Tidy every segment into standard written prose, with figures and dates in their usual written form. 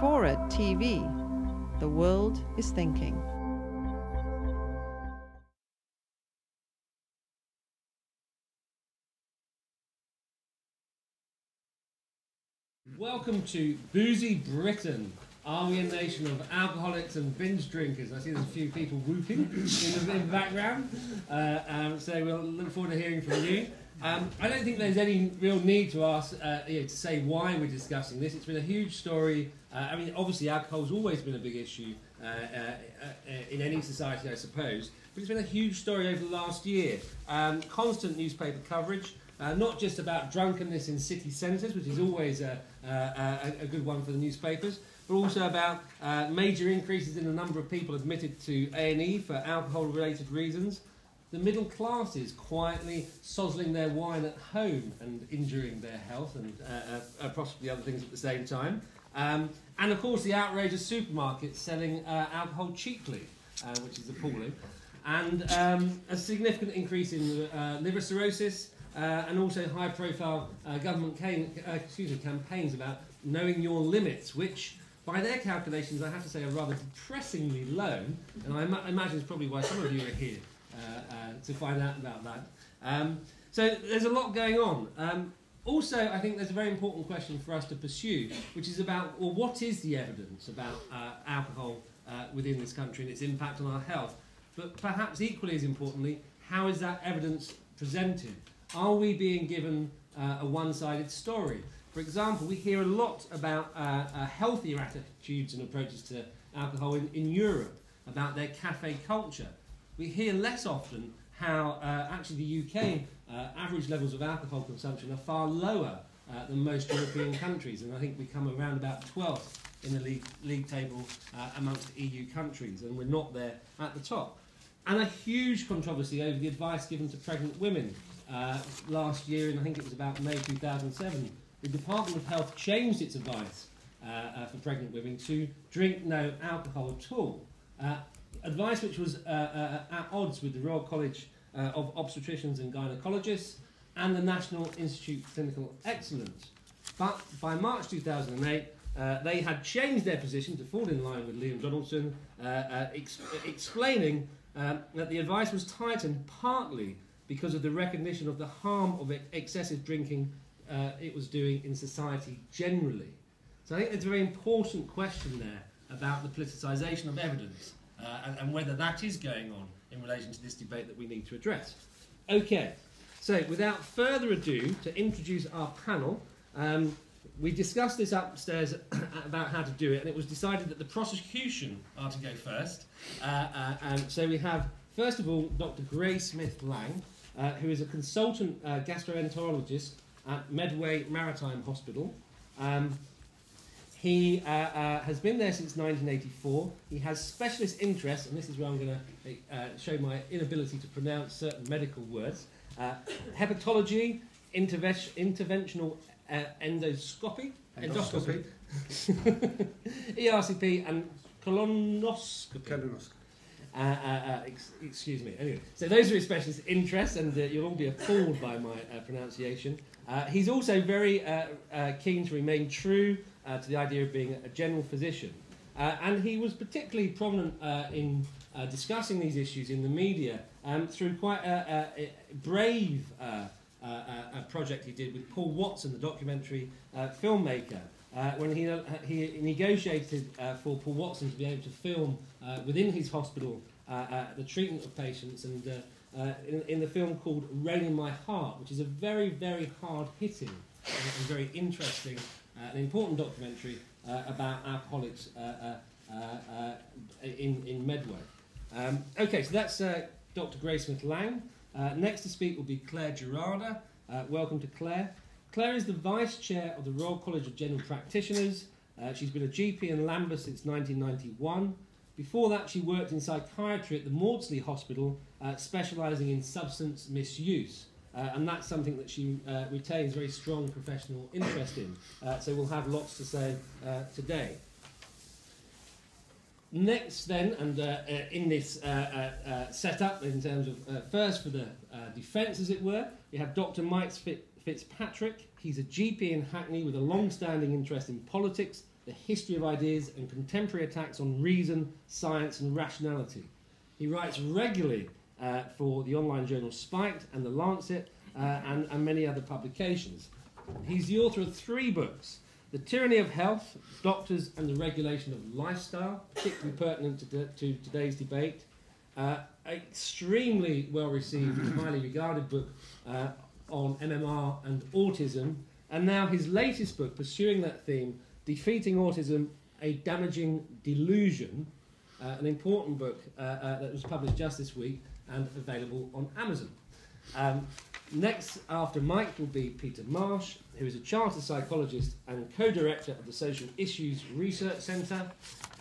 Forward TV. The world is thinking. Welcome to Boozy Britain. Are we a nation of alcoholics and binge drinkers? I see there's a few people whooping in the background, so we'll look forward to hearing from you. I don't think there's any real need to ask to say why we're discussing this. It's been a huge story. I mean, obviously alcohol's always been a big issue in any society, I suppose, but it's been a huge story over the last year. Constant newspaper coverage. Not just about drunkenness in city centres, which is always a good one for the newspapers, but also about major increases in the number of people admitted to A&E for alcohol-related reasons. The middle classes quietly sozzling their wine at home and injuring their health and possibly other things at the same time. And, of course, the outrageous supermarkets selling alcohol cheaply, which is appalling. And a significant increase in liver cirrhosis, and also high-profile government campaigns about knowing your limits, which, by their calculations, I have to say are rather depressingly low, and I imagine it's probably why some of you are here to find out about that. So there's a lot going on. Also, I think there's a very important question for us to pursue, which is about, well, what is the evidence about alcohol within this country and its impact on our health? But perhaps equally as importantly, how is that evidence presented? Are we being given a one-sided story? For example, we hear a lot about healthier attitudes and approaches to alcohol in Europe, about their cafe culture. We hear less often how actually the UK average levels of alcohol consumption are far lower than most European countries, and I think we come around about 12th in the league table amongst EU countries, and we're not there at the top. And a huge controversy over the advice given to pregnant women. Last year, and I think it was about May 2007, the Department of Health changed its advice for pregnant women to drink no alcohol at all. Advice which was at odds with the Royal College of Obstetricians and Gynaecologists and the National Institute for Clinical Excellence. But by March 2008, they had changed their position to fall in line with Liam Donaldson, explaining that the advice was tightened partly because of the recognition of the harm of excessive drinking it was doing in society generally. So I think there's a very important question there about the politicisation of evidence and whether that is going on in relation to this debate that we need to address. Okay, so without further ado, to introduce our panel, we discussed this upstairs about how to do it, and it was decided that the prosecution are to go first. And so we have, first of all, Dr Gray Smith-Laing, who is a consultant gastroenterologist at Medway Maritime Hospital. He has been there since 1984. He has specialist interests, and this is where I'm going to show my inability to pronounce certain medical words. Hepatology, interventional endoscopy. ERCP, and colonoscopy. Excuse me. Anyway, so those are his specialist interests, and you'll all be appalled by my pronunciation. He's also very keen to remain true to the idea of being a general physician. And he was particularly prominent in discussing these issues in the media through quite a brave project he did with Paul Watson, the documentary filmmaker, when he negotiated for Paul Watson to be able to film within his hospital the treatment of patients, and in the film called Rallying My Heart, which is a very, very hard-hitting and very interesting and important documentary about alcoholics in Medway. Okay, so that's Dr Gray Smith-Laing. Next to speak will be Clare Gerada. Welcome to Clare. Clare is the Vice Chair of the Royal College of General Practitioners. She's been a GP in Lambeth since 1991. Before that, she worked in psychiatry at the Maudsley Hospital, specialising in substance misuse. And that's something that she retains very strong professional interest in. So we'll have lots to say today. Next then, and in this setup, in terms of first for the defence, as it were, we have Dr Michael Fitzpatrick. He's a GP in Hackney with a long-standing interest in politics the history of ideas and contemporary attacks on reason, science and rationality. He writes regularly for the online journals Spiked and The Lancet and many other publications. He's the author of 3 books: The Tyranny of Health, Doctors and the Regulation of Lifestyle, particularly pertinent to today's debate. Extremely well-received and highly regarded book on MMR and autism. And now his latest book, pursuing that theme, Defeating Autism, a Damaging Delusion, an important book that was published just this week and available on Amazon. Next after Mike will be Peter Marsh, who is a chartered psychologist and co-director of the Social Issues Research Centre,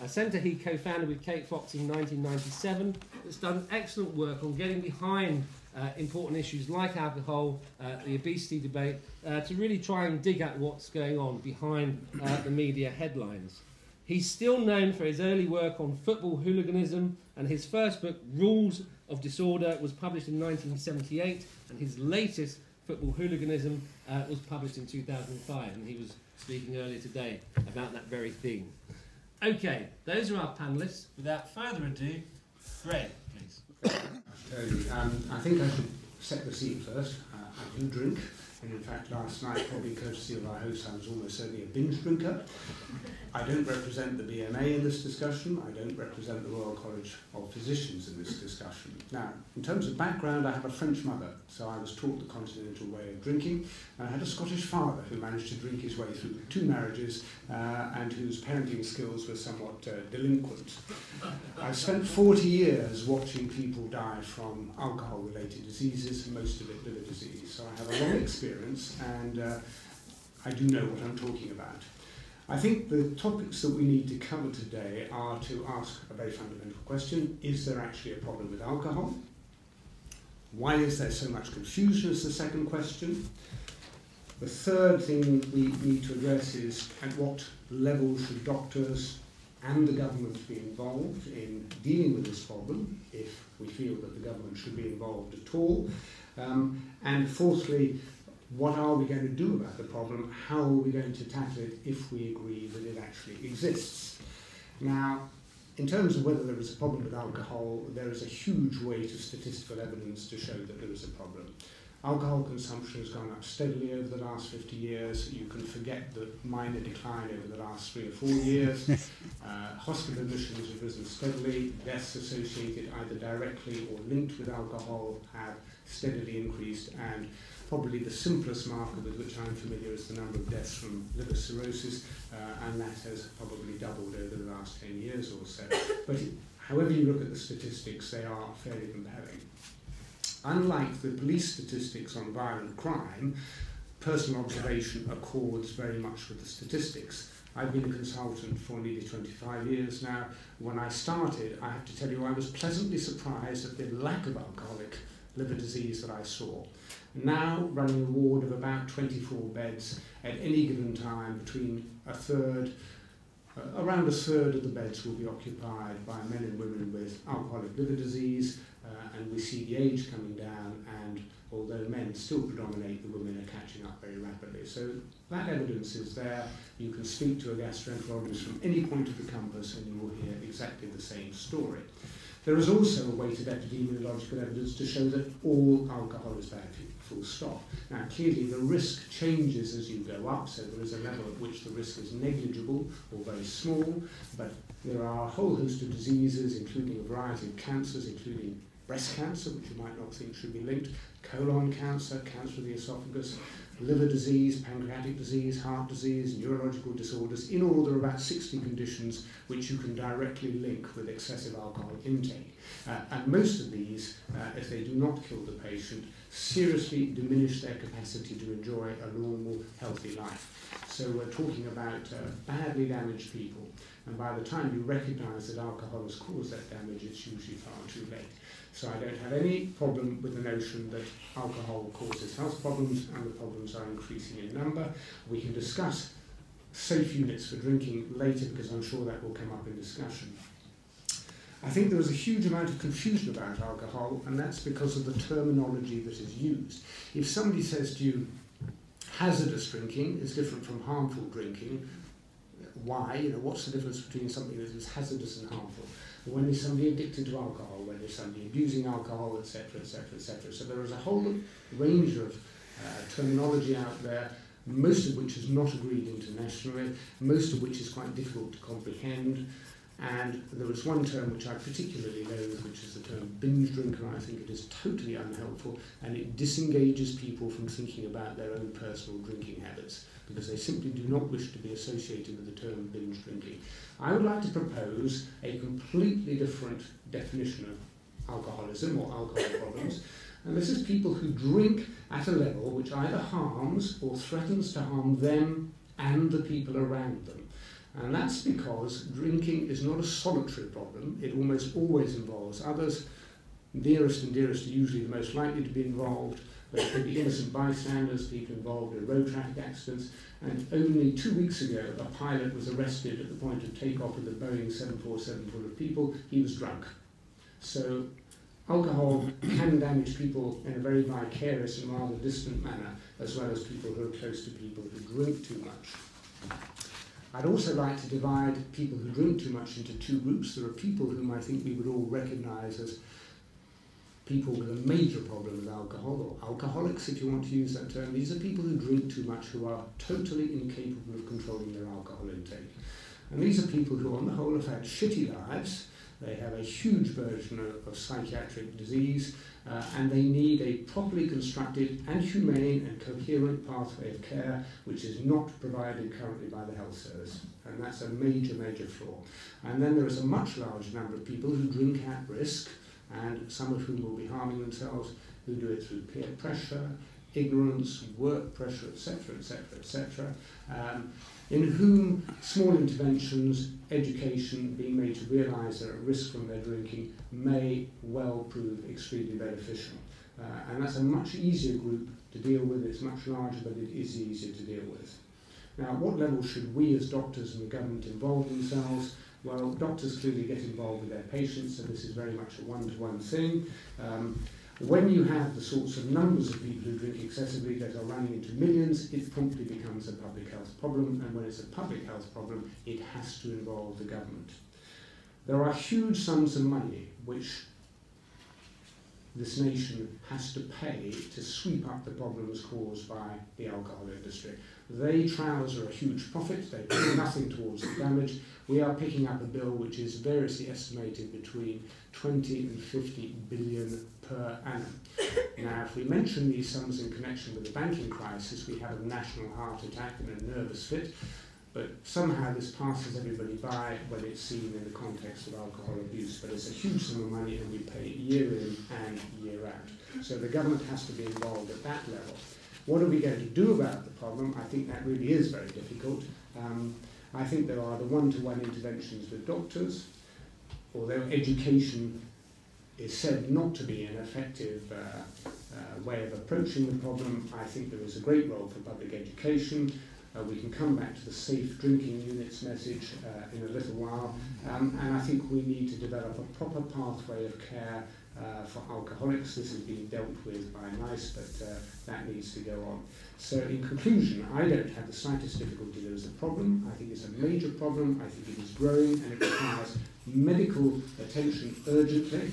a centre he co-founded with Kate Fox in 1997 that's done excellent work on getting behind important issues like alcohol, the obesity debate, to really try and dig at what's going on behind the media headlines. He's still known for his early work on football hooliganism, and his first book, Rules of Disorder, was published in 1978, and his latest, Football Hooliganism, was published in 2005, and he was speaking earlier today about that very theme. Okay, those are our panellists. Without further ado, Greg, please. Tony, I think I should set the scene first. I do drink, and in fact last night, probably courtesy of our host, I was almost certainly a binge drinker. I don't represent the BMA in this discussion. I don't represent the Royal College of Physicians in this discussion. Now, in terms of background, I have a French mother, so I was taught the continental way of drinking. I had a Scottish father who managed to drink his way through 2 marriages and whose parenting skills were somewhat delinquent. I've spent 40 years watching people die from alcohol-related diseases, most of it liver disease. So I have a long experience, and I do know what I'm talking about. I think the topics that we need to cover today are to ask a very fundamental question: is there actually a problem with alcohol? Why is there so much confusion is the second question. The third thing we need to address is at what level should doctors and the government be involved in dealing with this problem, if we feel that the government should be involved at all. And fourthly, what are we going to do about the problem? How are we going to tackle it if we agree that it actually exists? Now, in terms of whether there is a problem with alcohol, there is a huge weight of statistical evidence to show that there is a problem. Alcohol consumption has gone up steadily over the last 50 years. You can forget the minor decline over the last 3 or 4 years. Hospital admissions have risen steadily. Deaths associated either directly or linked with alcohol have steadily increased, and probably the simplest marker with which I'm familiar is the number of deaths from liver cirrhosis, and that has probably doubled over the last 10 years or so. But however you look at the statistics, they are fairly compelling. Unlike the police statistics on violent crime, personal observation accords very much with the statistics. I've been a consultant for nearly 25 years now. When I started, I have to tell you, I was pleasantly surprised at the lack of alcoholic liver disease that I saw. Now running a ward of about 24 beds, at any given time between around a third of the beds will be occupied by men and women with alcoholic liver disease, and we see the age coming down, and although men still predominate, the women are catching up very rapidly. So that evidence is there. You can speak to a gastroenterologist from any point of the compass and you will hear exactly the same story. There is also a weight of epidemiological evidence to show that all alcohol is bad for you, full stop. Now clearly the risk changes as you go up, so there is a level at which the risk is negligible or very small, but there are a whole host of diseases, including a variety of cancers, including breast cancer, which you might not think should be linked, colon cancer, cancer of the esophagus, liver disease, pancreatic disease, heart disease, neurological disorders. In all, there are about 60 conditions which you can directly link with excessive alcohol intake. And most of these, if they do not kill the patient, seriously diminish their capacity to enjoy a normal, healthy life. So we're talking about badly damaged people. And by the time you recognise that alcohol has caused that damage, it's usually far too late. So I don't have any problem with the notion that alcohol causes health problems, and the problems are increasing in number. We can discuss safe units for drinking later, because I'm sure that will come up in discussion. I think there is a huge amount of confusion about alcohol, and that's because of the terminology that is used. If somebody says to you, hazardous drinking is different from harmful drinking, why, you know, what's the difference between something that is hazardous and harmful? When is somebody addicted to alcohol? When is somebody abusing alcohol, etc., etc., etc.? So there is a whole range of terminology out there, most of which is not agreed internationally, most of which is quite difficult to comprehend. And there is one term which I particularly loathe, which is the term binge drinker. I think it is totally unhelpful, and it disengages people from thinking about their own personal drinking habits, because they simply do not wish to be associated with the term binge drinking. I would like to propose a completely different definition of alcoholism or alcohol problems, and this is people who drink at a level which either harms or threatens to harm them and the people around them. And that's because drinking is not a solitary problem. It almost always involves others. Nearest and dearest are usually the most likely to be involved. There could be innocent bystanders, people involved in road traffic accidents. And only 2 weeks ago, a pilot was arrested at the point of takeoff with a Boeing 747 full of people. He was drunk. So alcohol can damage people in a very vicarious and rather distant manner, as well as people who are close to people who drink too much. I'd also like to divide people who drink too much into two groups. There are people whom I think we would all recognise as people with a major problem with alcohol, or alcoholics if you want to use that term. These are people who drink too much who are totally incapable of controlling their alcohol intake. And these are people who on the whole have had shitty lives. They have a huge burden of psychiatric disease, and they need a properly constructed and humane and coherent pathway of care, which is not provided currently by the health service. And that's a major, major flaw. And then there is a much larger number of people who drink at risk, and some of whom will be harming themselves, who do it through peer pressure, ignorance, work pressure, etc., etc., etc., in whom small interventions, education, being made to realise they're at risk from their drinking may well prove extremely beneficial. And that's a much easier group to deal with. It's much larger, but it is easier to deal with. Now, at what level should we as doctors and the government involve themselves? Well, doctors clearly get involved with their patients, so this is very much a one-to-one thing. When you have the sorts of numbers of people who drink excessively that are running into millions, it promptly becomes a public health problem, and when it's a public health problem, it has to involve the government. There are huge sums of money which this nation has to pay to sweep up the problems caused by the alcohol industry. They trouser a huge profit, they pay nothing towards the damage. We are picking up a bill which is variously estimated between 20 and 50 billion per annum. Now, if we mention these sums in connection with the banking crisis, we have a national heart attack and a nervous fit, but somehow this passes everybody by when it's seen in the context of alcohol abuse. But it's a huge sum of money and we pay year in and year out. So the government has to be involved at that level. What are we going to do about the problem? I think that really is very difficult. I think there are the one-to-one interventions with doctors, although education is said not to be an effective way of approaching the problem. I think there is a great role for public education. We can come back to the safe drinking units message in a little while, and I think we need to develop a proper pathway of care for alcoholics. This is being dealt with by NICE, but that needs to go on. So in conclusion, I don't have the slightest difficulty there is a problem. I think it's a major problem. I think it is growing and it requires medical attention urgently.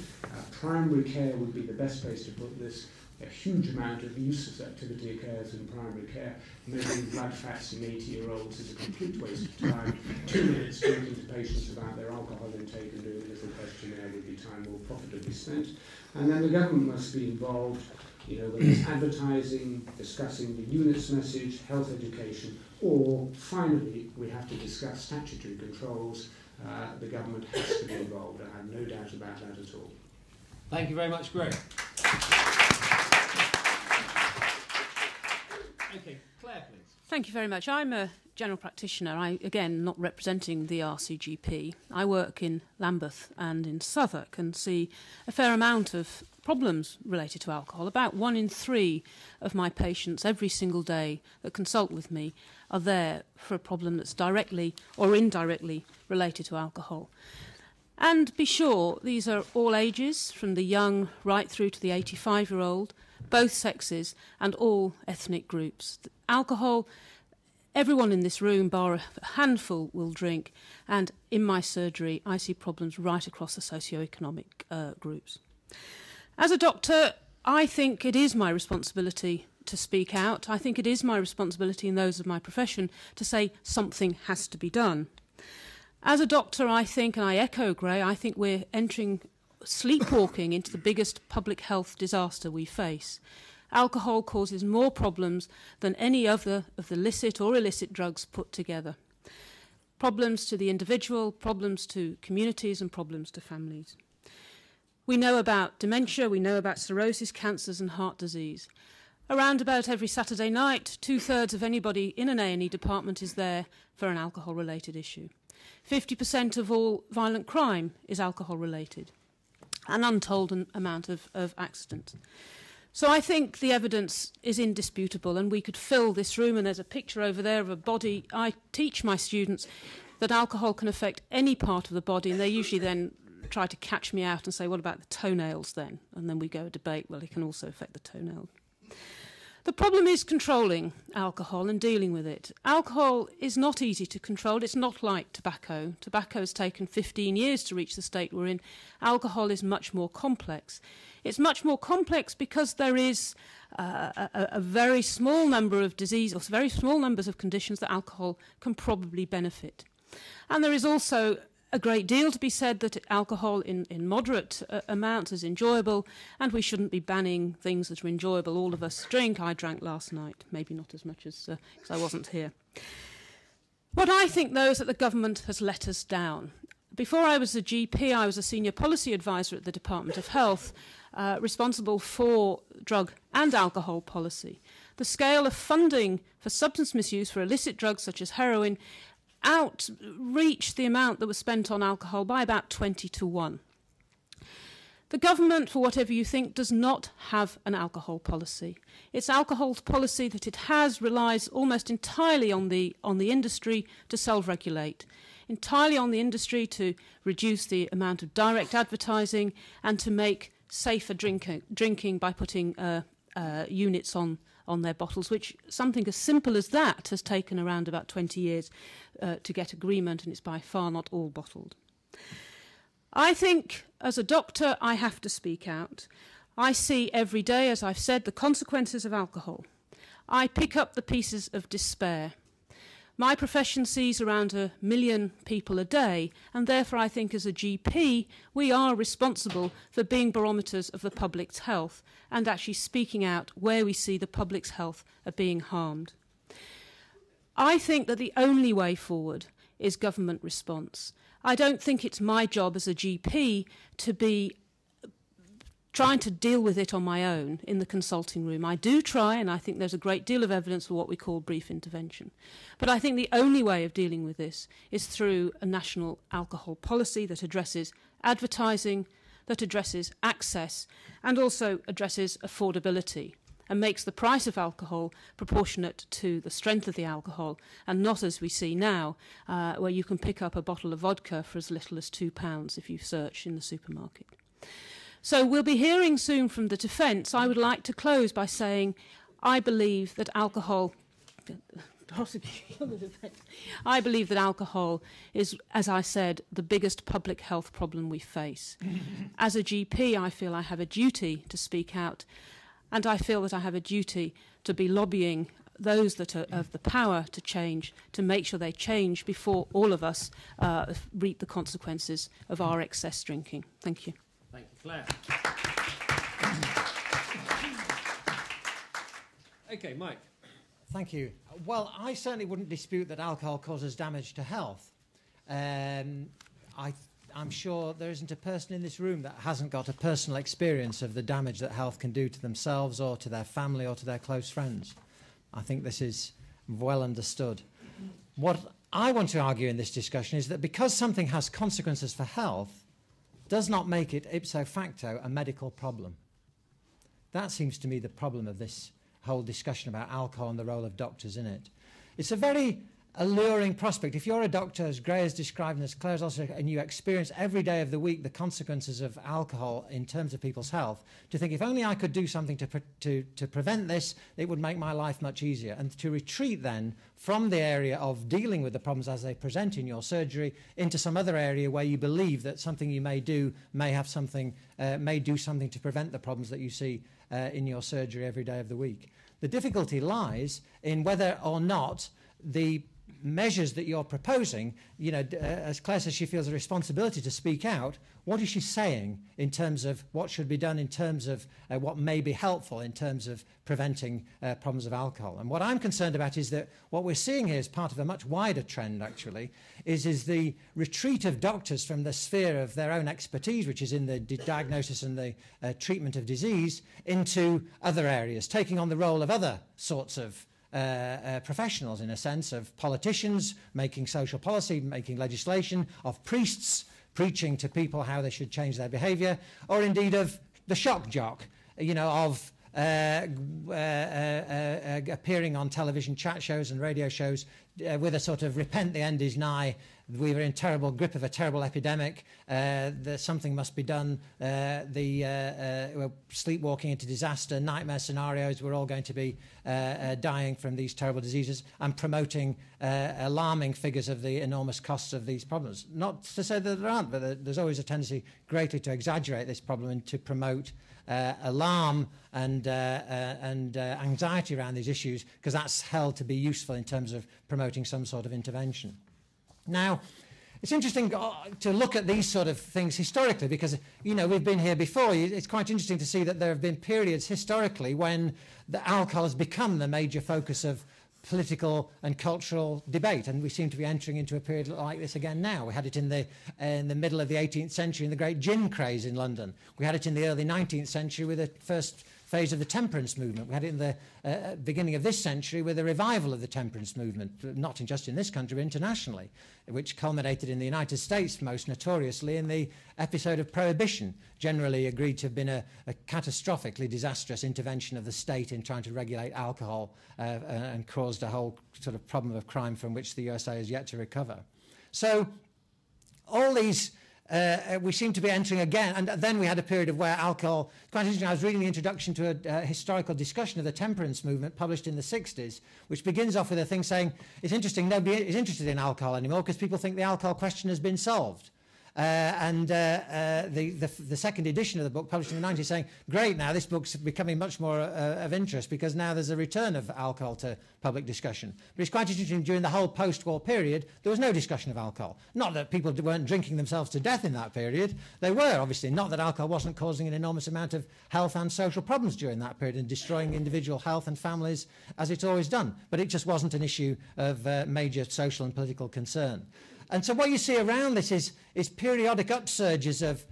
Primary care would be the best place to put this. A huge amount of useless activity occurs in primary care. Measuring blood fats in 80-year-olds is a complete waste of time. 2 minutes talking to patients about their alcohol intake and doing a little questionnaire would be time more profitably spent. And then the government must be involved, you know, whether it's advertising, discussing the units message, health education, or finally we have to discuss statutory controls. The government has to be involved. I have no doubt about that at all. Thank you very much, Greg. Okay, Claire, please. Thank you very much. I'm a general practitioner. I, again, not representing the RCGP. I work in Lambeth and in Southwark and see a fair amount of problems related to alcohol. About 1 in 3 of my patients every single day that consult with me are there for a problem that's directly or indirectly related to alcohol. And be sure, these are all ages, from the young right through to the 85-year-old, both sexes and all ethnic groups. Alcohol Everyone in this room, bar a handful, will drink, and in my surgery I see problems right across the socioeconomic groups. As a doctor, I think it is my responsibility to speak out. I think it is my responsibility and those of my profession to say something has to be done. As a doctor, I think, and I echo Gray, I think we're entering, sleepwalking into the biggest public health disaster we face. Alcohol causes more problems than any other of the licit or illicit drugs put together. Problems to the individual, problems to communities, and problems to families. We know about dementia, we know about cirrhosis, cancers and heart disease. Around about every Saturday night, 2/3 of anybody in an A&E department is there for an alcohol-related issue. 50% of all violent crime is alcohol-related, an untold amount of accidents. So I think the evidence is indisputable, and we could fill this room, and there's a picture over there of a body. I teach my students that alcohol can affect any part of the body, and they usually then try to catch me out and say, what about the toenails then? And then we go a debate, well, it can also affect the toenail. The problem is controlling alcohol and dealing with it. Alcohol is not easy to control. It's not like tobacco. Tobacco has taken 15 years to reach the state we're in. Alcohol is much more complex. It's much more complex because there is a very small number of diseases, or very small numbers of conditions that alcohol can probably benefit. And there is also a great deal to be said that alcohol in moderate amounts is enjoyable, and we shouldn't be banning things that are enjoyable. All of us drink. I drank last night, maybe not as much as because I wasn't here. What I think, though, is that the government has let us down. Before I was a GP, I was a senior policy advisor at the Department of Health, responsible for drug and alcohol policy. The scale of funding for substance misuse for illicit drugs such as heroin outreached the amount that was spent on alcohol by about 20 to 1. The government, for whatever you think, does not have an alcohol policy. Its alcohol policy that it has relies almost entirely on the industry to self-regulate, entirely on the industry to reduce the amount of direct advertising and to make safer drinking by putting units on their bottles, which something as simple as that has taken around about 20 years to get agreement, and it's by far not all bottled. I think, as a doctor, I have to speak out. I see every day, as I've said, the consequences of alcohol. I pick up the pieces of despair. My profession sees around 1 million people a day, and therefore I think as a GP we are responsible for being barometers of the public's health and actually speaking out where we see the public's health are being harmed. I think that the only way forward is government response. I don't think it's my job as a GP to be trying to deal with it on my own in the consulting room. I do try, and I think there's a great deal of evidence for what we call brief intervention. But I think the only way of dealing with this is through a national alcohol policy that addresses advertising, that addresses access, and also addresses affordability, and makes the price of alcohol proportionate to the strength of the alcohol, and not as we see now, where you can pick up a bottle of vodka for as little as £2 if you search in the supermarket. So we'll be hearing soon from the defence. I would like to close by saying I believe that alcohol is, as I said, the biggest public health problem we face. As a GP, I feel I have a duty to speak out, and I feel that I have a duty to be lobbying those that have the power to change, to make sure they change before all of us reap the consequences of our excess drinking. Thank you. Thank you, Claire. Okay, Mike. Thank you. Well, I certainly wouldn't dispute that alcohol causes damage to health. I'm sure there isn't a person in this room that hasn't got a personal experience of the damage that health can do to themselves or to their family or to their close friends. I think this is well understood. What I want to argue in this discussion is that because something has consequences for health, does not make it ipso facto a medical problem. That seems to me the problem of this whole discussion about alcohol and the role of doctors in it. It's a very alluring prospect. If you're a doctor, as Gray has described and as Claire's also, and you experience every day of the week the consequences of alcohol in terms of people's health, to think if only I could do something to prevent this, it would make my life much easier. And to retreat then from the area of dealing with the problems as they present in your surgery into some other area where you believe that something you may do may have something, may do something to prevent the problems that you see in your surgery every day of the week. The difficulty lies in whether or not the measures that you're proposing, you know, as Claire says, she feels a responsibility to speak out. What is she saying in terms of what should be done, in terms of what may be helpful in terms of preventing problems of alcohol? And what I'm concerned about is that what we're seeing here is part of a much wider trend, actually, is the retreat of doctors from the sphere of their own expertise, which is in the diagnosis and the treatment of disease, into other areas, taking on the role of other sorts of professionals, in a sense, of politicians making social policy, making legislation, of priests preaching to people how they should change their behaviour, or indeed of the shock jock, you know, of appearing on television chat shows and radio shows with a sort of repent, the end is nigh, we were in terrible grip of a terrible epidemic, something must be done, sleepwalking into disaster, nightmare scenarios, we're all going to be dying from these terrible diseases, and promoting alarming figures of the enormous costs of these problems. Not to say that there aren't, but there's always a tendency greatly to exaggerate this problem and to promote alarm and anxiety around these issues, because that's held to be useful in terms of promoting some sort of intervention. Now, it's interesting to look at these sort of things historically, because, you know, we've been here before. It's quite interesting to see that there have been periods historically when the alcohol has become the major focus of political and cultural debate, and we seem to be entering into a period like this again now. We had it in the middle of the 18th century in the great gin craze in London. We had it in the early 19th century with the first phase of the temperance movement. We had it in the beginning of this century with a revival of the temperance movement, not just in this country but internationally, which culminated in the United States most notoriously in the episode of Prohibition, generally agreed to have been a catastrophically disastrous intervention of the state in trying to regulate alcohol and caused a whole sort of problem of crime from which the USA is yet to recover. So all these we seem to be entering again, and then we had a period of where alcohol, quite interesting, I was reading the introduction to a historical discussion of the temperance movement published in the 60s, which begins off with a thing saying, it's interesting, nobody is interested in alcohol anymore because people think the alcohol question has been solved. The second edition of the book published in the 90s saying, great, now this book's becoming much more of interest because now there's a return of alcohol to public discussion. But it's quite interesting, during the whole post-war period, there was no discussion of alcohol. Not that people weren't drinking themselves to death in that period. They were, obviously. Not that alcohol wasn't causing an enormous amount of health and social problems during that period and destroying individual health and families, as it's always done. But it just wasn't an issue of major social and political concern. And so what you see around this is periodic upsurges of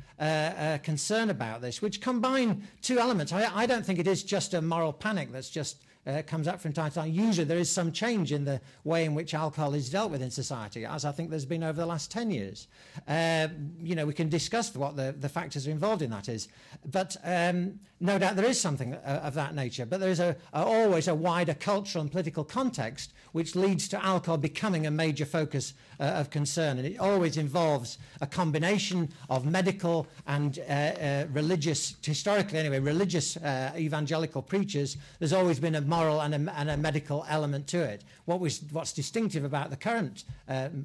concern about this, which combine two elements. I don't think it is just a moral panic that's just comes up from time to time. Usually there is some change in the way in which alcohol is dealt with in society, as I think there's been over the last 10 years. You know, we can discuss what the factors are involved in that is. But no doubt there is something of that nature. But there is always a wider cultural and political context which leads to alcohol becoming a major focus of concern. And it always involves a combination of medical and religious, historically anyway, religious evangelical preachers. There's always been a moral and a medical element to it. What's distinctive about the current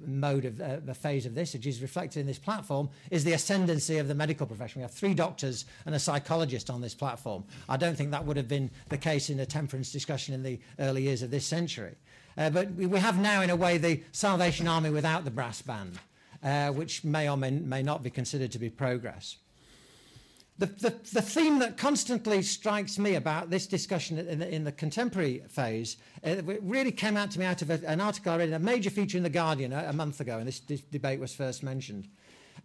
mode of the phase of this, which is reflected in this platform, is the ascendancy of the medical profession. We have three doctors and a psychologist on this platform. I don't think that would have been the case in a temperance discussion in the early years of this century. But we have now, in a way, the Salvation Army without the brass band, which may or may not be considered to be progress. The theme that constantly strikes me about this discussion in the contemporary phase, it really came out to me out of an article I read in a major feature in The Guardian a month ago, and this debate was first mentioned.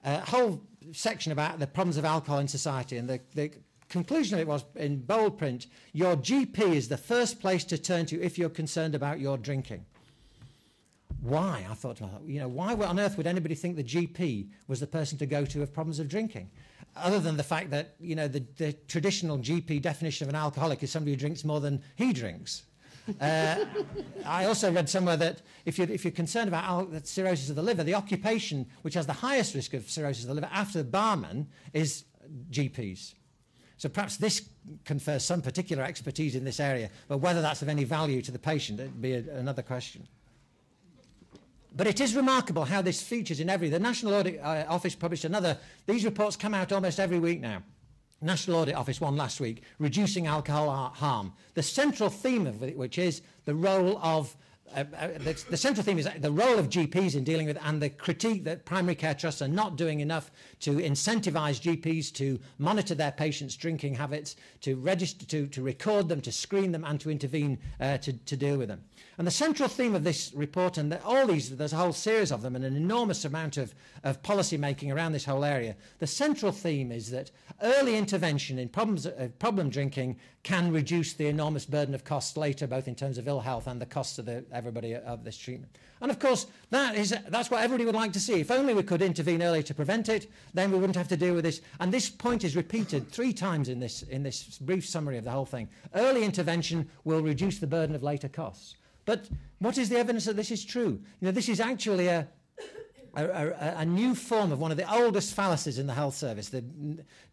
A whole section about the problems of alcohol in society, and the conclusion of it was, in bold print, your GP is the first place to turn to if you're concerned about your drinking. Why? I thought to myself, you know, why on earth would anybody think the GP was the person to go to with problems of drinking? Other than the fact that, you know, the traditional GP definition of an alcoholic is somebody who drinks more than he drinks. I also read somewhere that if you're concerned about cirrhosis of the liver, the occupation which has the highest risk of cirrhosis of the liver after the barman is GPs. So perhaps this confers some particular expertise in this area, but whether that's of any value to the patient would be another question. But it is remarkable how this features in every... The National Audit Office published another... These reports come out almost every week now. National Audit Office one last week, reducing alcohol harm. The central theme of it, which is the role of... the central theme is the role of GPs in dealing with, and the critique that primary care trusts are not doing enough to incentivise GPs to monitor their patients' drinking habits, to register, to record them, to screen them, and to intervene to deal with them. And the central theme of this report, and all these, there's a whole series of them, and an enormous amount of policy making around this whole area. The central theme is that early intervention in problem drinking can reduce the enormous burden of costs later, both in terms of ill health and the costs of everybody of this treatment. And of course, that's what everybody would like to see. If only we could intervene early to prevent it, then we wouldn't have to deal with this. And this point is repeated 3 times in this brief summary of the whole thing. Early intervention will reduce the burden of later costs. But what is the evidence that this is true? You know, this is actually a new form of one of the oldest fallacies in the health service,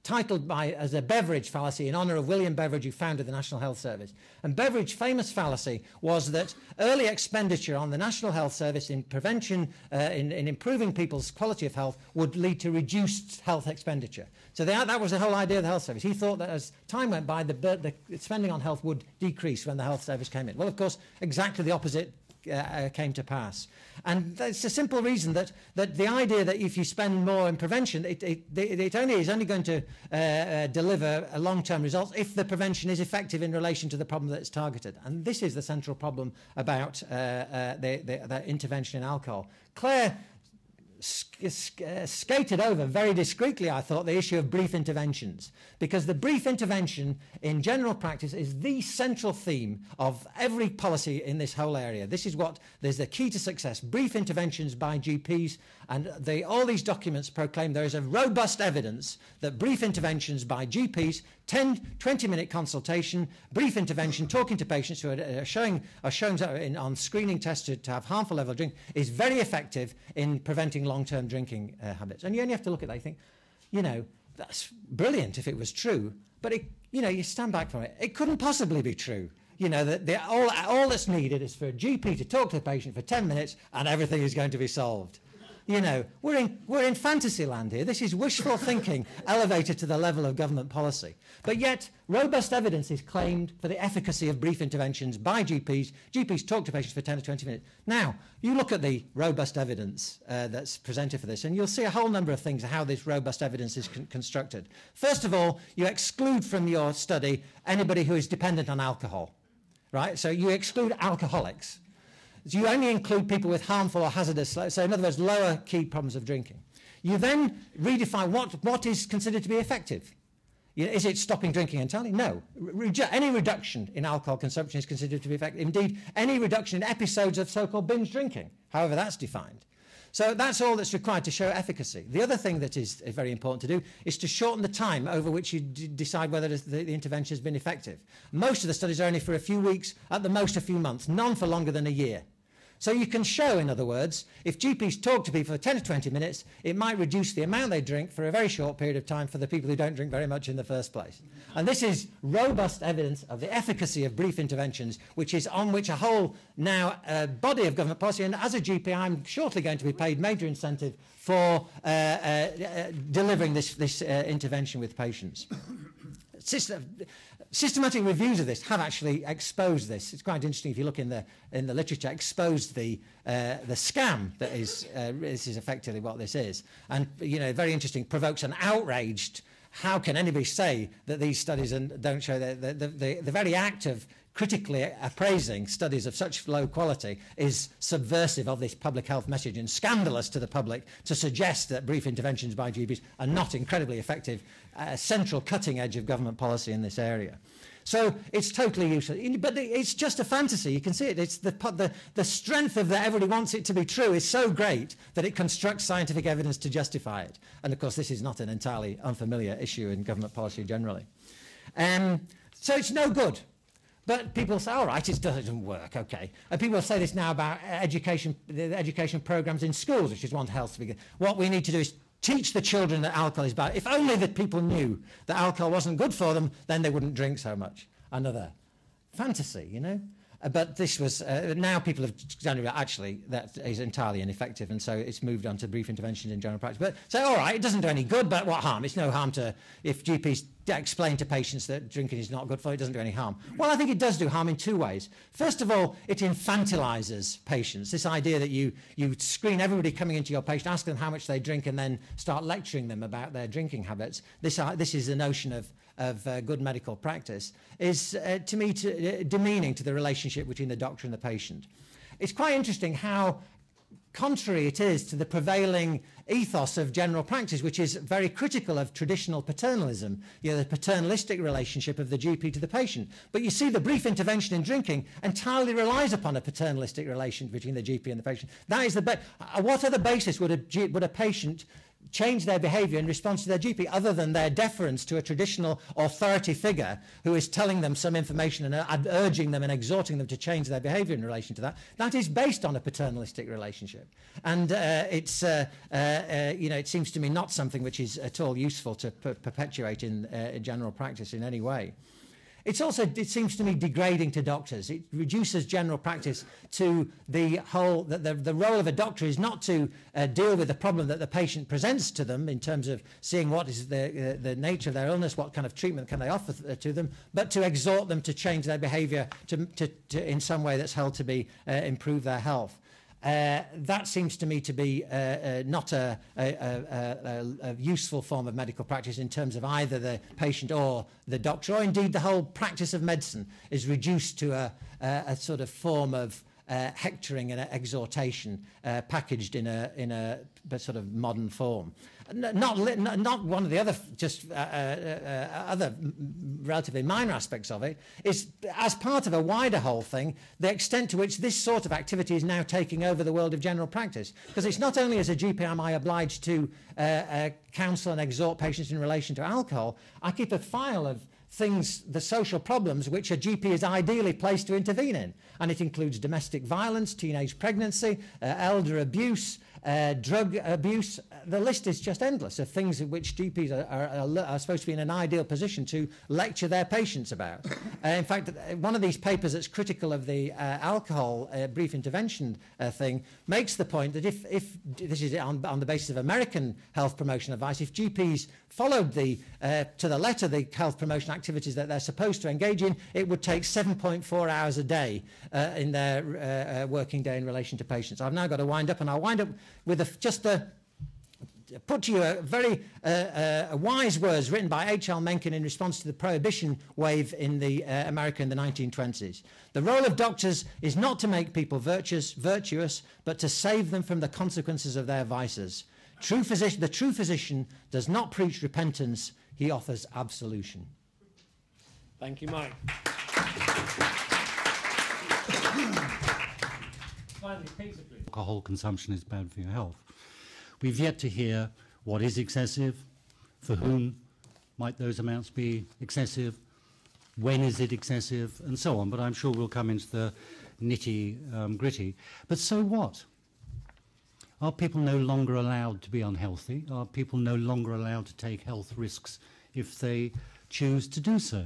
titled as a Beveridge fallacy in honour of William Beveridge, who founded the National Health Service. And Beveridge's famous fallacy was that early expenditure on the National Health Service in prevention, in improving people's quality of health, would lead to reduced health expenditure. So that was the whole idea of the health service. He thought that as time went by, the spending on health would decrease when the health service came in. Well, of course, exactly the opposite came to pass. And it's a simple reason that the idea that if you spend more in prevention, it is only going to deliver long-term results if the prevention is effective in relation to the problem that's targeted. And this is the central problem about the intervention in alcohol. Clare skated over very discreetly, I thought, the issue of brief interventions, because the brief intervention in general practice is the central theme of every policy in this whole area. This is what there's the key to success: brief interventions by GPs. And all these documents proclaim there is a robust evidence that brief interventions by GPs, 10-20-minute consultation, brief intervention, talking to patients who are shown on screening tests to have harmful level of drink, is very effective in preventing long-term drinking habits. And you only have to look at that and think, you know, that's brilliant if it was true, but you stand back from it. It couldn't possibly be true. You know, all that's needed is for a GP to talk to the patient for 10 minutes and everything is going to be solved. You know, we're in fantasy land here. This is wishful thinking elevated to the level of government policy. But yet, robust evidence is claimed for the efficacy of brief interventions by GPs. GPs talk to patients for 10 or 20 minutes. Now, you look at the robust evidence that's presented for this, and you'll see a whole number of things how this robust evidence is constructed. First of all, you exclude from your study anybody who is dependent on alcohol, right? So you exclude alcoholics. You only include people with harmful or hazardous, so in other words, lower key problems of drinking. You then redefine what is considered to be effective. Is it stopping drinking entirely? No. Any reduction in alcohol consumption is considered to be effective. Indeed, any reduction in episodes of so-called binge drinking, however that's defined. So that's all that's required to show efficacy. The other thing that is very important to do is to shorten the time over which you decide whether the intervention has been effective. Most of the studies are only for a few weeks, at the most a few months, none for longer than a year. So you can show, in other words, if GPs talk to people for 10 to 20 minutes, it might reduce the amount they drink for a very short period of time for the people who don't drink very much in the first place. And this is robust evidence of the efficacy of brief interventions, which is on which a whole now body of government policy, and as a GP, I'm shortly going to be paid major incentive for delivering this intervention with patients. Systematic reviews of this have actually exposed this. It's quite interesting if you look in the literature, exposed the scam that is this is effectively what this is. And you know, very interesting, provokes an outraged. How can anybody say that these studies don't show that the very act of critically appraising studies of such low quality is subversive of this public health message and scandalous to the public to suggest that brief interventions by GPs are not incredibly effective, central cutting edge of government policy in this area. So it's totally useless, but it's just a fantasy. You can see it. It's the strength of that everybody wants it to be true is so great that it constructs scientific evidence to justify it. And of course, this is not an entirely unfamiliar issue in government policy generally. So it's no good. But people say, all right, it doesn't work, okay. And people say this now about education, the education programs in schools, which is one health speaker. What we need to do is teach the children that alcohol is bad. If only that people knew that alcohol wasn't good for them, then they wouldn't drink so much. Another fantasy, you know. But this was, now people have generally, actually, that is entirely ineffective, and so it's moved on to brief interventions in general practice. But so, all right, it doesn't do any good, but what harm? It's no harm to, if GPs explain to patients that drinking is not good for you, it doesn't do any harm. Well, I think it does do harm in two ways. First of all, it infantilizes patients. This idea that you screen everybody coming into your patient, ask them how much they drink, and then start lecturing them about their drinking habits. This is the notion of good medical practice, is to me demeaning to the relationship between the doctor and the patient. It's quite interesting how contrary it is to the prevailing ethos of general practice, which is very critical of traditional paternalism, you know, the paternalistic relationship of the GP to the patient. But you see the brief intervention in drinking entirely relies upon a paternalistic relation between the GP and the patient. That is the what other basis would a patient change their behaviour in response to their GP other than their deference to a traditional authority figure who is telling them some information and urging them and exhorting them to change their behaviour in relation to that? That is based on a paternalistic relationship. And you know, it seems to me not something which is at all useful to perpetuate in general practice in any way. It's also, it seems to me, degrading to doctors. It reduces general practice to the whole, the role of a doctor is not to deal with the problem that the patient presents to them in terms of seeing what is the nature of their illness, what kind of treatment can they offer to them, but to exhort them to change their behaviour to in some way that's held to be improve their health. That seems to me to be not a useful form of medical practice in terms of either the patient or the doctor, or indeed the whole practice of medicine is reduced to a sort of form of hectoring and exhortation packaged in a sort of modern form. Not one of the other, just other relatively minor aspects of it, is as part of a wider whole thing, the extent to which this sort of activity is now taking over the world of general practice. Because it's not only as a GP am I obliged to counsel and exhort patients in relation to alcohol, I keep a file of things, the social problems which a GP is ideally placed to intervene in. And it includes domestic violence, teenage pregnancy, elder abuse, drug abuse. The list is just endless of things in which GPs are supposed to be in an ideal position to lecture their patients about. In fact, one of these papers that's critical of the alcohol brief intervention thing makes the point that if this is on the basis of American health promotion advice, if GPs followed to the letter the health promotion activities that they're supposed to engage in, it would take 7.4 hours a day in their working day in relation to patients. I've now got to wind up, and I'll wind up with put to you a very wise words written by H.L. Mencken in response to the prohibition wave in America in the 1920s. The role of doctors is not to make people virtuous, but to save them from the consequences of their vices. The true physician does not preach repentance, he offers absolution. Thank you, Mike. Finally, Peter, please. Alcohol consumption is bad for your health. We've yet to hear what is excessive, for whom might those amounts be excessive, when is it excessive, and so on. But I'm sure we'll come into the nitty gritty. But so what? Are people no longer allowed to be unhealthy? Are people no longer allowed to take health risks if they choose to do so?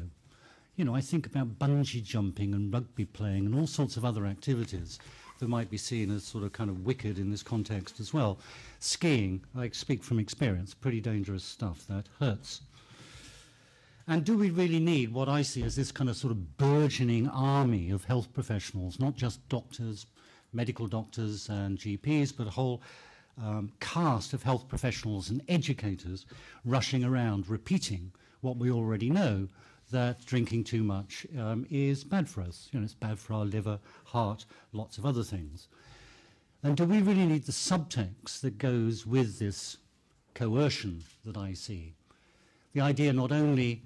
You know, I think about bungee jumping and rugby playing and all sorts of other activities that might be seen as sort of kind of wicked in this context as well. Skiing, I speak from experience, pretty dangerous stuff, that hurts. And do we really need what I see as this kind of sort of burgeoning army of health professionals, not just doctors, medical doctors and GPs, but a whole cast of health professionals and educators rushing around repeating what we already know, that drinking too much is bad for us. You know, it's bad for our liver, heart, lots of other things. And do we really need the subtext that goes with this coercion that I see? The idea not only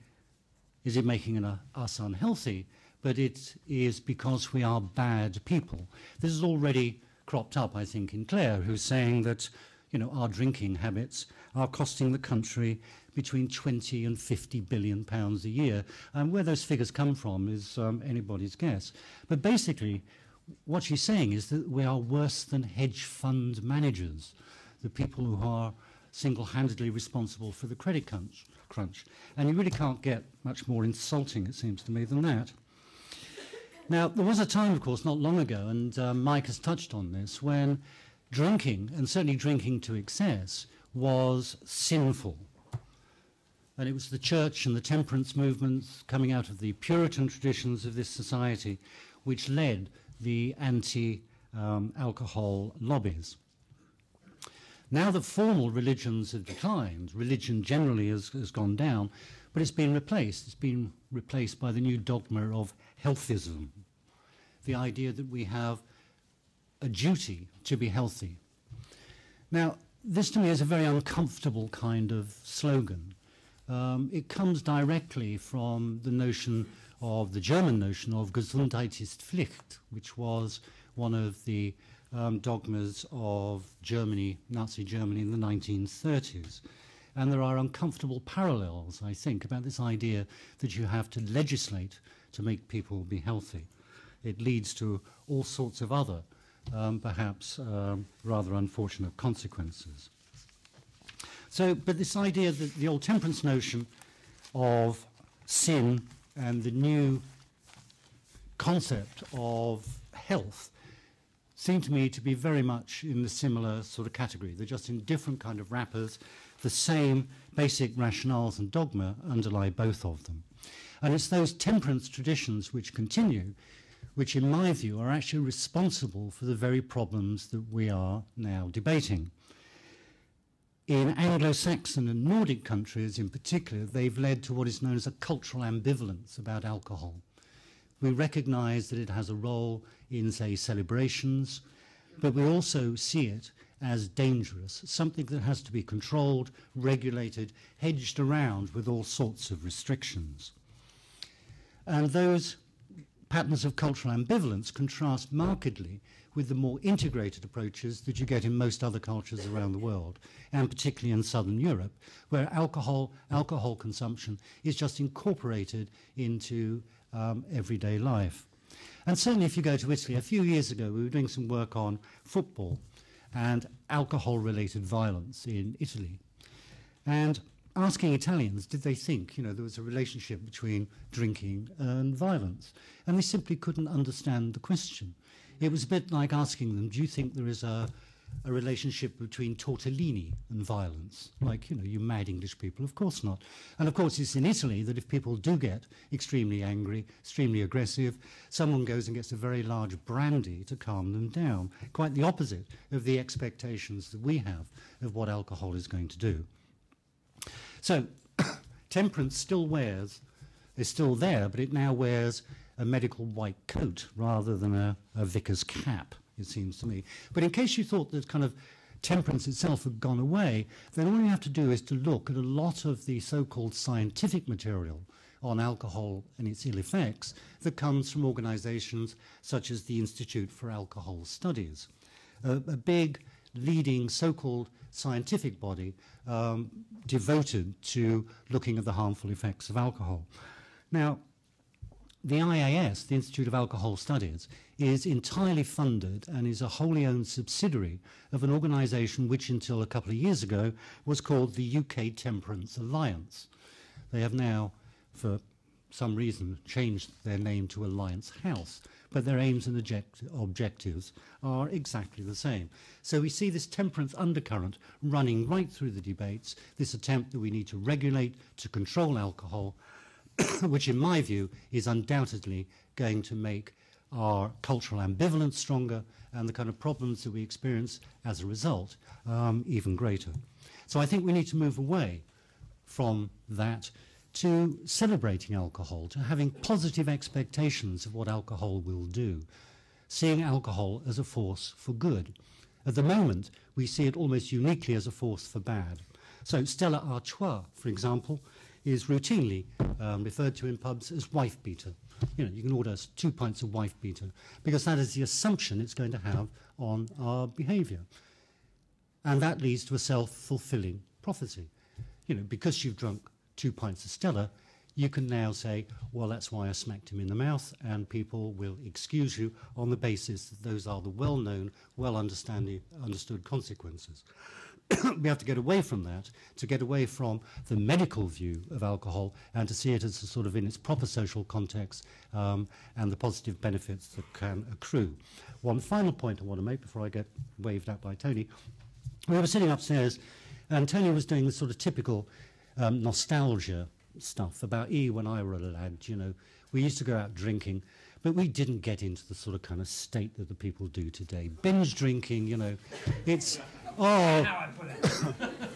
is it making us unhealthy, but it is because we are bad people. This is already cropped up, I think, in Clare, who's saying that, you know, our drinking habits are costing the country between 20 and 50 billion pounds a year. And where those figures come from is anybody's guess. But basically, what she's saying is that we are worse than hedge fund managers, the people who are single-handedly responsible for the credit crunch. And you really can't get much more insulting, it seems to me, than that. Now, there was a time, of course, not long ago, and Mike has touched on this, when drinking, and certainly drinking to excess, was sinful. And it was the church and the temperance movements coming out of the Puritan traditions of this society which led the anti-alcohol lobbies. Now that formal religions have declined, religion generally has gone down, but it's been replaced. It's been replaced by the new dogma of healthism, the idea that we have a duty to be healthy. Now, this to me is a very uncomfortable kind of slogan. It comes directly from the notion of the German notion of Gesundheit ist Pflicht, which was one of the dogmas of Germany, Nazi Germany in the 1930s. And there are uncomfortable parallels, I think, about this idea that you have to legislate to make people be healthy. It leads to all sorts of other perhaps rather unfortunate consequences. So, but this idea that the old temperance notion of sin and the new concept of health seem to me to be very much in the similar sort of category. They're just in different kind of wrappers. The same basic rationales and dogma underlie both of them. And it's those temperance traditions which continue, which in my view are actually responsible for the very problems that we are now debating. In Anglo-Saxon and Nordic countries in particular, they've led to what is known as a cultural ambivalence about alcohol. We recognize that it has a role in, say, celebrations, but we also see it as dangerous, something that has to be controlled, regulated, hedged around with all sorts of restrictions. And those patterns of cultural ambivalence contrast markedly with the more integrated approaches that you get in most other cultures around the world, and particularly in Southern Europe, where alcohol consumption is just incorporated into everyday life. And certainly if you go to Italy, a few years ago we were doing some work on football and alcohol-related violence in Italy, and asking Italians, did they think, you know, there was a relationship between drinking and violence? And they simply couldn't understand the question. It was a bit like asking them, do you think there is a relationship between tortellini and violence? Like, you know, you mad English people, of course not. And of course it's in Italy that if people do get extremely angry, extremely aggressive, someone goes and gets a very large brandy to calm them down. Quite the opposite of the expectations that we have of what alcohol is going to do. So temperance is still there, but it now wears a medical white coat rather than a vicar's cap, it seems to me. But in case you thought that kind of temperance itself had gone away, then all you have to do is to look at a lot of the so-called scientific material on alcohol and its ill effects that comes from organizations such as the Institute for Alcohol Studies, a big leading so-called scientific body devoted to looking at the harmful effects of alcohol. Now, the IAS, the Institute of Alcohol Studies, is entirely funded and is a wholly owned subsidiary of an organisation which until a couple of years ago was called the UK Temperance Alliance. They have now, for some reason, changed their name to Alliance House, but their aims and objectives are exactly the same. So we see this temperance undercurrent running right through the debates, this attempt that we need to regulate, to control alcohol, which in my view is undoubtedly going to make our cultural ambivalence stronger and the kind of problems that we experience as a result even greater. So I think we need to move away from that to celebrating alcohol, to having positive expectations of what alcohol will do, seeing alcohol as a force for good. At the moment, we see it almost uniquely as a force for bad. So Stella Artois, for example, is routinely referred to in pubs as wife beater. You know, you can order 2 pints of wife beater because that is the assumption it's going to have on our behavior. And that leads to a self-fulfilling prophecy. you know, because you've drunk 2 pints of Stella, you can now say, well, that's why I smacked him in the mouth, and people will excuse you on the basis that those are the well-known, well-understood consequences. We have to get away from that, to get away from the medical view of alcohol and to see it as a sort of in its proper social context and the positive benefits that can accrue. One final point I want to make before I get waved at by Tony. We were sitting upstairs and Tony was doing this sort of typical nostalgia stuff about when I were a lad, you know, we used to go out drinking, but we didn't get into the sort of kind of state that the people do today. Binge drinking, you know, it's... Oh,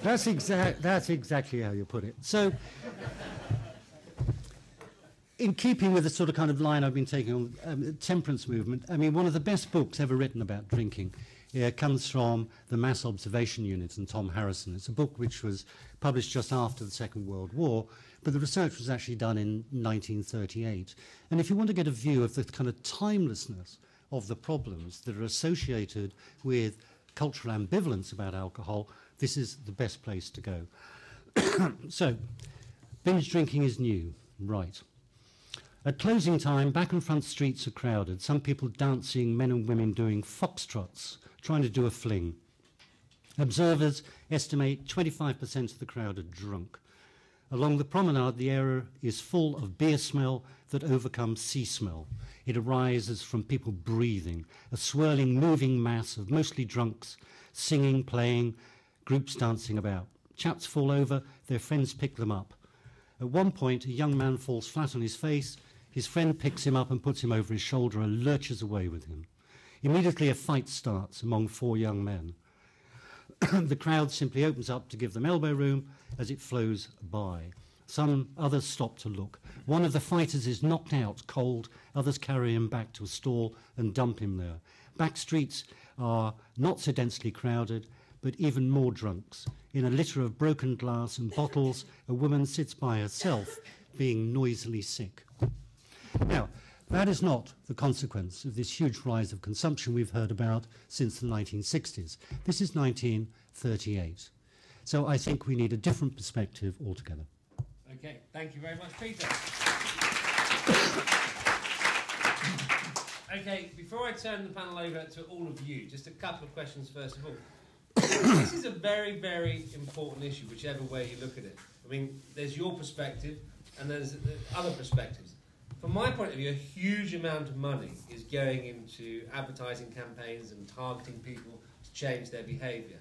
that's exactly how you put it. So, in keeping with the sort of kind of line I've been taking on the temperance movement, I mean, one of the best books ever written about drinking comes from the Mass Observation Unit and Tom Harrison. It's a book which was published just after the Second World War, but the research was actually done in 1938. And if you want to get a view of the kind of timelessness of the problems that are associated with cultural ambivalence about alcohol, this is the best place to go. So, binge drinking is new, right. At closing time, back and front streets are crowded. Some people dancing, men and women doing foxtrots, trying to do a fling. Observers estimate 25% of the crowd are drunk. Along the promenade, the air is full of beer smell that overcomes sea smell. It arises from people breathing, a swirling, moving mass of mostly drunks, singing, playing, groups dancing about. Chaps fall over, their friends pick them up. At one point, a young man falls flat on his face. His friend picks him up and puts him over his shoulder and lurches away with him. Immediately, a fight starts among 4 young men. The crowd simply opens up to give them elbow room as it flows by. Some others stop to look. One of the fighters is knocked out cold. Others carry him back to a stall and dump him there. Back streets are not so densely crowded, but even more drunks. In a litter of broken glass and bottles, a woman sits by herself, being noisily sick. Now, that is not the consequence of this huge rise of consumption we've heard about since the 1960s. This is 1938. So I think we need a different perspective altogether. Okay, thank you very much, Peter. Okay, before I turn the panel over to all of you, just a couple of questions first of all. This is a very, very important issue, whichever way you look at it. I mean, there's your perspective and there's other perspectives. From my point of view, a huge amount of money is going into advertising campaigns and targeting people to change their behaviour.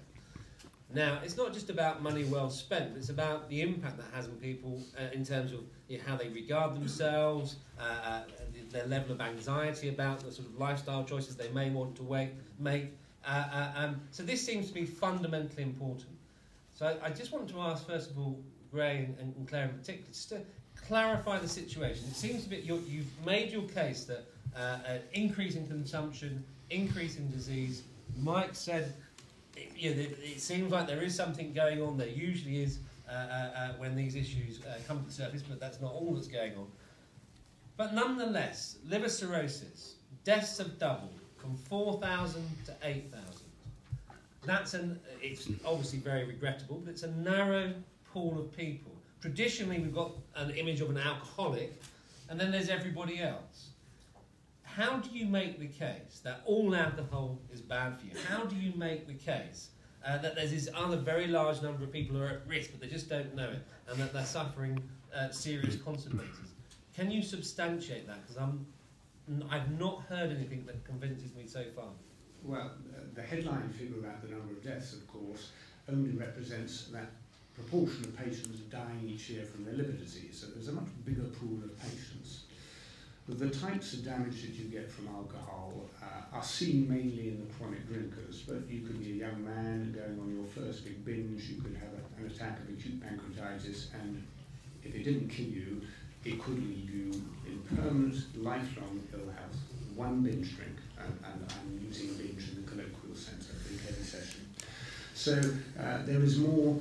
Now, it's not just about money well spent, it's about the impact that has on people in terms of how they regard themselves, their level of anxiety about the sort of lifestyle choices they may want to make. So this seems to be fundamentally important. So I just wanted to ask, first of all, Gray and Claire in particular, just to clarify the situation. It seems a bit you've made your case that an increase in consumption, increase in disease, Mike said... Yeah, it seems like there is something going on. There usually is when these issues come to the surface, but that's not all that's going on. But nonetheless, liver cirrhosis, deaths have doubled from 4,000 to 8,000. That's it's obviously very regrettable, but it's a narrow pool of people. Traditionally, we've got an image of an alcoholic, and then there's everybody else. How do you make the case that all alcohol is bad for you? How do you make the case that there's this other very large number of people who are at risk, but they just don't know it, and that they're suffering serious consequences? Can you substantiate that? Because I've not heard anything that convinces me so far. Well, the headline figure about the number of deaths, of course, only represents that proportion of patients dying each year from their liver disease. So there's a much bigger pool of patients. The types of damage that you get from alcohol are seen mainly in the chronic drinkers, but you could be a young man going on your first big binge, you could have an attack of acute pancreatitis, and if it didn't kill you, it could leave you in permanent, lifelong ill health. One binge drink, and I'm using binge in the colloquial sense, I think, every session. So there is more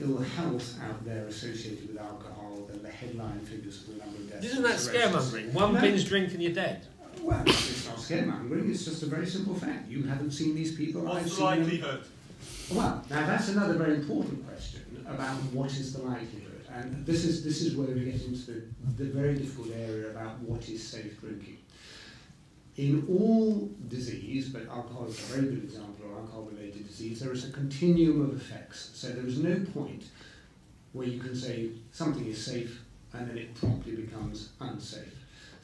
ill health out there associated with alcohol than the headline figures of the number of deaths. Isn't that scaremongering? One binge drink and you're dead. Well, it's not scaremongering. It's just a very simple fact. You haven't seen these people. What's the likelihood? Well, now that's another very important question. about what is the likelihood. And this is where we get into the very difficult area about what is safe drinking. In all disease, but alcohol is a very good example of alcohol-related disease, there is a continuum of effects. So there is no point where you can say something is safe and then it promptly becomes unsafe.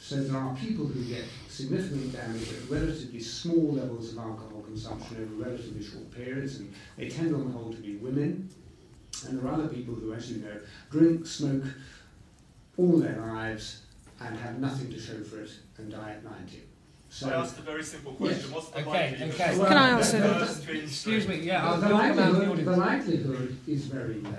So there are people who get significant damage at relatively small levels of alcohol consumption over relatively short periods, and they tend on the whole to be women. And there are other people who, as you know, drink, smoke all their lives and have nothing to show for it and die at 90. So I asked a very simple question. Yes. What's the likelihood? Okay. Well, can I answer that? Excuse me. Yeah, I'll the likelihood is very low,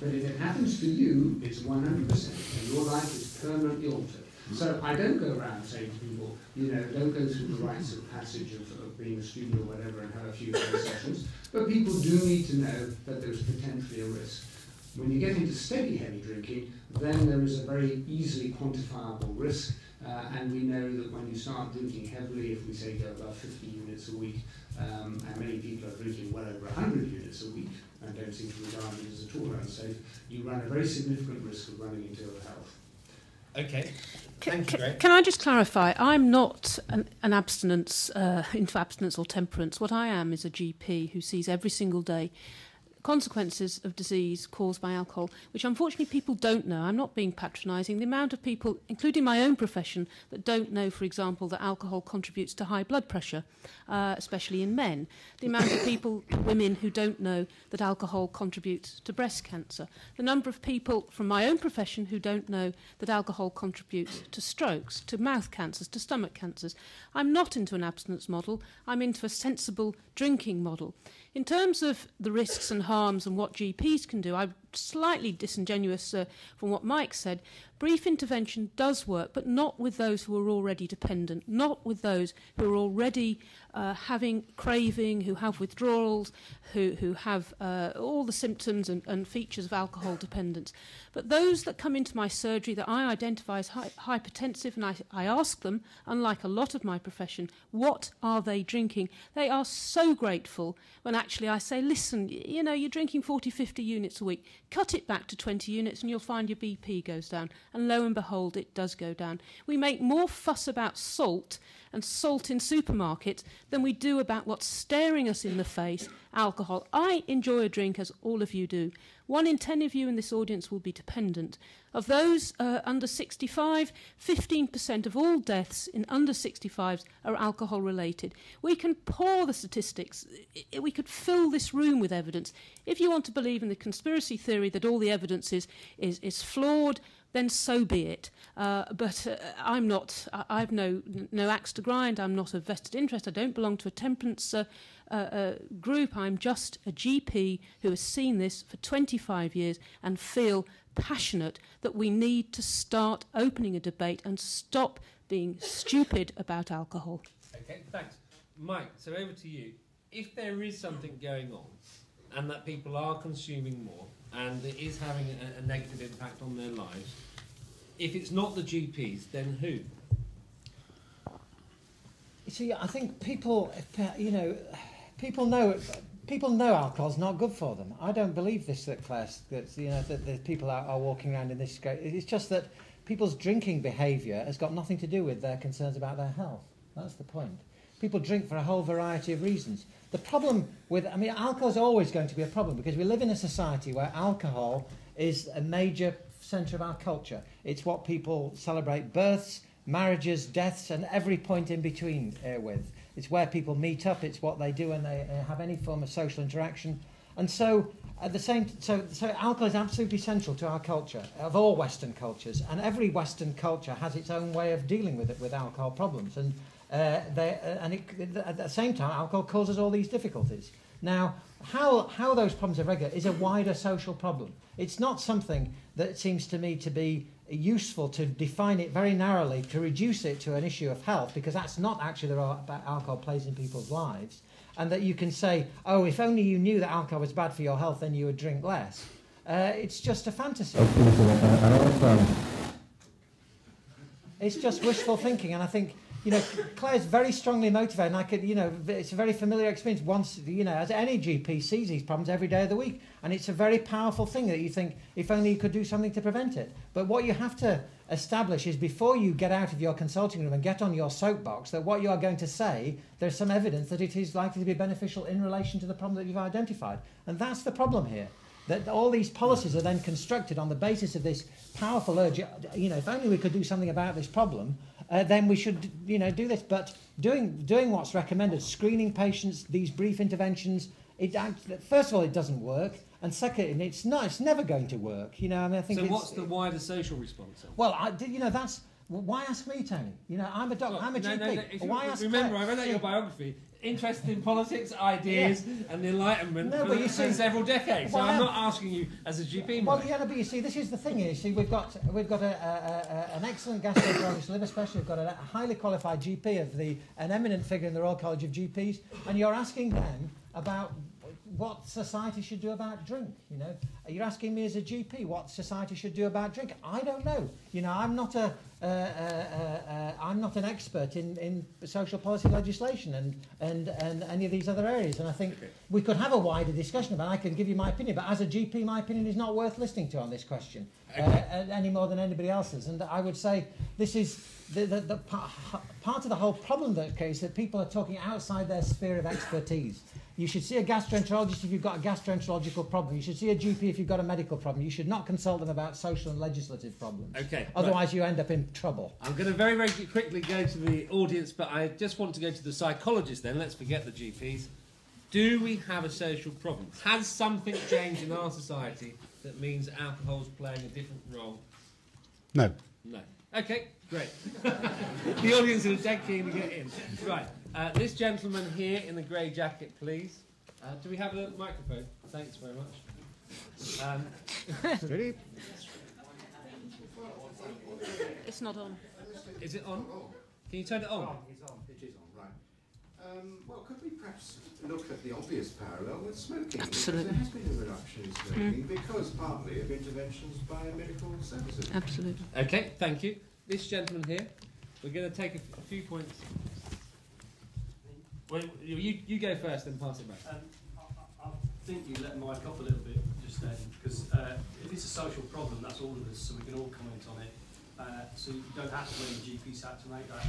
but if it happens to you, it's 100%, and your life is permanently altered. So I don't go around saying to people, you know, don't go through the rites of passage of being a student or whatever and have a few sessions, but people do need to know that there's potentially a risk. When you get into steady heavy drinking, then there is a very easily quantifiable risk, and we know that when you start drinking heavily, if we say go above 50 units a week, and many people are drinking well over 100 units a week and don't seem to regard it as at all unsafe, you run a very significant risk of running into ill health. Okay. Can I just clarify? I'm not an abstinence, into abstinence or temperance. What I am is a GP who sees every single day consequences of disease caused by alcohol, which unfortunately people don't know. I'm not being patronising. The amount of people, including my own profession, that don't know, for example, that alcohol contributes to high blood pressure, especially in men. The amount of people, women, who don't know that alcohol contributes to breast cancer. The number of people from my own profession who don't know that alcohol contributes to strokes, to mouth cancers, to stomach cancers. I'm not into an abstinence model. I'm into a sensible drinking model. In terms of the risks and harms and what GPs can do, I'm slightly disingenuous from what Mike said. Brief intervention does work, but not with those who are already dependent, not with those who are already having craving, who have withdrawals, who have all the symptoms and features of alcohol dependence. But those that come into my surgery that I identify as hypertensive, and I ask them, unlike a lot of my profession, what are they drinking? They are so grateful when actually I say, listen, you know, you're drinking 40, 50 units a week. Cut it back to 20 units and you'll find your BP goes down. And lo and behold, it does go down. We make more fuss about salt and salt in supermarkets than we do about what's staring us in the face, alcohol. I enjoy a drink, as all of you do. 1 in 10 of you in this audience will be dependent. Of those under 65, 15% of all deaths in under 65s are alcohol-related. We can pour the statistics. We could fill this room with evidence. If you want to believe in the conspiracy theory that all the evidence is flawed, then so be it. But I'm not. I've no axe to grind. I'm not a vested interest. I don't belong to a temperance group. I'm just a GP who has seen this for 25 years and feel passionate that we need to start opening a debate and stop being stupid about alcohol. Okay, thanks. Mike, so over to you. If there is something going on and that people are consuming more and it is having a negative impact on their lives, if it's not the GPs, then who? You see, I think people, you know, people know alcohol's not good for them. I don't believe this, that Claire, that, you know, that the people are walking around in this. It's just that people's drinking behaviour has got nothing to do with their concerns about their health. That's the point. People drink for a whole variety of reasons. The problem with, I mean, alcohol's always going to be a problem because we live in a society where alcohol is a major centre of our culture. It's what people celebrate births, marriages, deaths, and every point in between with. It's where people meet up. It's what they do when they have any form of social interaction. And so, at the same, so alcohol is absolutely central to our culture, of all Western cultures. And every Western culture has its own way of dealing with it, with alcohol problems. And at the same time, alcohol causes all these difficulties. Now, how those problems are regulated is a wider social problem. It's not something that seems to me to be useful to define it very narrowly, to reduce it to an issue of health, because that's not actually the role that alcohol plays in people's lives. And that you can say, oh, if only you knew that alcohol was bad for your health, then you would drink less. It's just a fantasy. It's just wishful thinking. And I think you know, Claire's very strongly motivated, and I could, you know, it's a very familiar experience. Once, you know, as any GP sees these problems every day of the week, and it's a very powerful thing that you think, if only you could do something to prevent it. But what you have to establish is, before you get out of your consulting room and get on your soapbox, that what you are going to say, there's some evidence that it is likely to be beneficial in relation to the problem that you've identified. And that's the problem here, that all these policies are then constructed on the basis of this powerful urge, you know, if only we could do something about this problem, then we should, you know, do this. But doing what's recommended, screening patients, these brief interventions, it, first of all, it doesn't work, and second, it's never going to work. You know, I mean, I think. So what's the wider social response then? Well, you know, that's why ask me, Tony. You know, I'm a doctor, I'm a GP. No, why ask? Remember, I read out your biography. Interested in politics, ideas, and the Enlightenment for several decades. Well, so I'm not asking you as a GP. Well, yeah, but you see, this is the thing. You see, we've got an excellent gastroenterologist, liver specialist. We've got a highly qualified GP an eminent figure in the Royal College of GPs, and you're asking them about what society should do about drink. You know, you're asking me as a GP what society should do about drink. I don't know. You know, I'm not an expert in social policy legislation and any of these other areas. And I think we could have a wider discussion about it. I can give you my opinion, but as a GP, my opinion is not worth listening to on this question any more than anybody else's. And I would say this is the part of the whole problem that is that people are talking outside their sphere of expertise. You should see a gastroenterologist if you've got a gastroenterological problem. You should see a GP if you've got a medical problem. You should not consult them about social and legislative problems. Okay. Otherwise, you end up in trouble. I'm going to very, very quickly go to the audience, but I just want to go to the psychologist then. Let's forget the GPs. Do we have a social problem? Has something changed in our society that means alcohol's playing a different role? No. No. Okay, great. The audience is dead keen to get in. Right. This gentleman here in the grey jacket, please. Do we have a microphone? Thanks very much. Ready? It's not on. Is it on? Can you turn it on? It's on. It is on, right. Well, could we perhaps look at the obvious parallel with smoking? Absolutely. Because there has been a reduction in smoking because partly of interventions by medical services. Absolutely. Okay, thank you. This gentleman here, we're going to take a few points. Well, you go first, then pass it back. I think you let Mike off a little bit just then, because if it's a social problem, that's all of us, so we can all comment on it. So you don't have to wait for GPs have to make that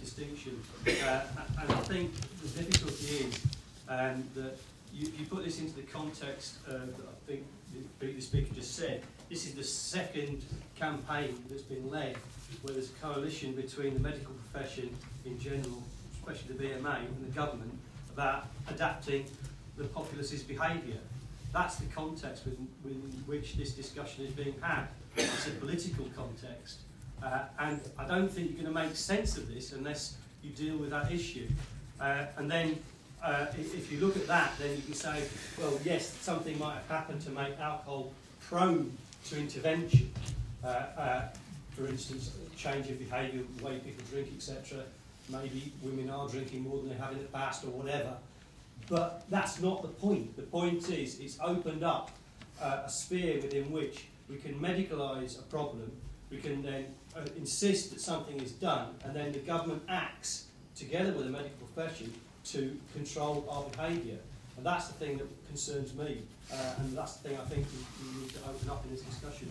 distinction. And I think the difficulty is that you put this into the context that I think the speaker just said. This is the second campaign that's been led where there's a coalition between the medical profession in general, especially the BMA and the government, about adapting the populace's behaviour. That's the context within which this discussion is being had. It's a political context. And I don't think you're going to make sense of this unless you deal with that issue. And then if you look at that, then you can say, well, yes, something might have happened to make alcohol prone to intervention. For instance, change of behaviour, the way people drink, etc. Maybe women are drinking more than they have in the past or whatever. But that's not the point. The point is it's opened up a sphere within which we can medicalise a problem, we can then insist that something is done, and then the government acts together with the medical profession to control our behaviour. And that's the thing that concerns me, and that's the thing I think we need to open up in this discussion.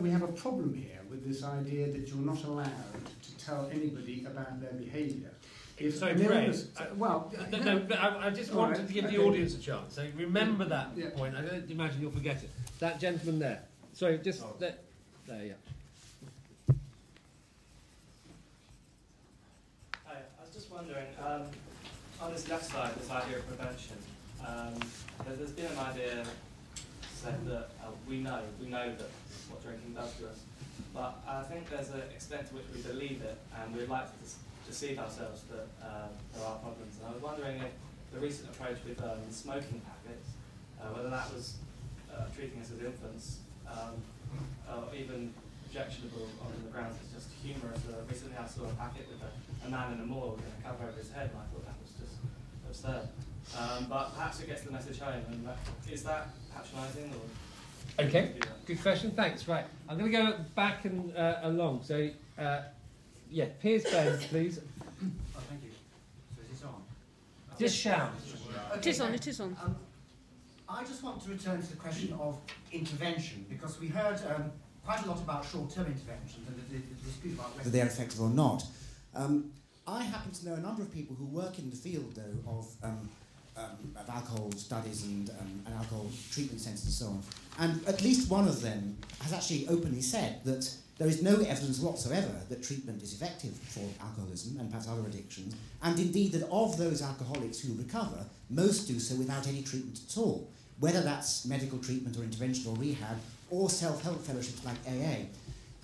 We have a problem here with this idea that you're not allowed to tell anybody about their behaviour. So, Gray, I just wanted to give the audience a chance. So remember that point. I don't imagine you'll forget it. That gentleman there. Sorry, just there. Yeah. Hi, I was just wondering. On this left side, this idea of prevention, there's been an idea said that we know that what drinking does to us, but I think there's an extent to which we believe it, and we'd like to deceive ourselves that there are problems. And I was wondering if the recent approach with smoking packets, whether that was treating us as infants, or even objectionable on the grounds it's just humorous. Recently I saw a packet with a man in a morgue and a cover over his head, and I thought that was just absurd. But perhaps it gets the message home, and is that patronising? Okay, good question, thanks. Right, I'm going to go back and along. So Yeah, Piers Burns, please. Oh, thank you. So is this on? Just shout. Okay, it is on, it is on. I just want to return to the question of intervention, because we heard quite a lot about short-term interventions and the dispute about whether they are effective or not. I happen to know a number of people who work in the field, though, of alcohol studies and alcohol treatment centres and so on. And at least one of them has actually openly said that there is no evidence whatsoever that treatment is effective for alcoholism and perhaps other addictions, and indeed that of those alcoholics who recover, most do so without any treatment at all, whether that's medical treatment or intervention or rehab or self-help fellowships like AA.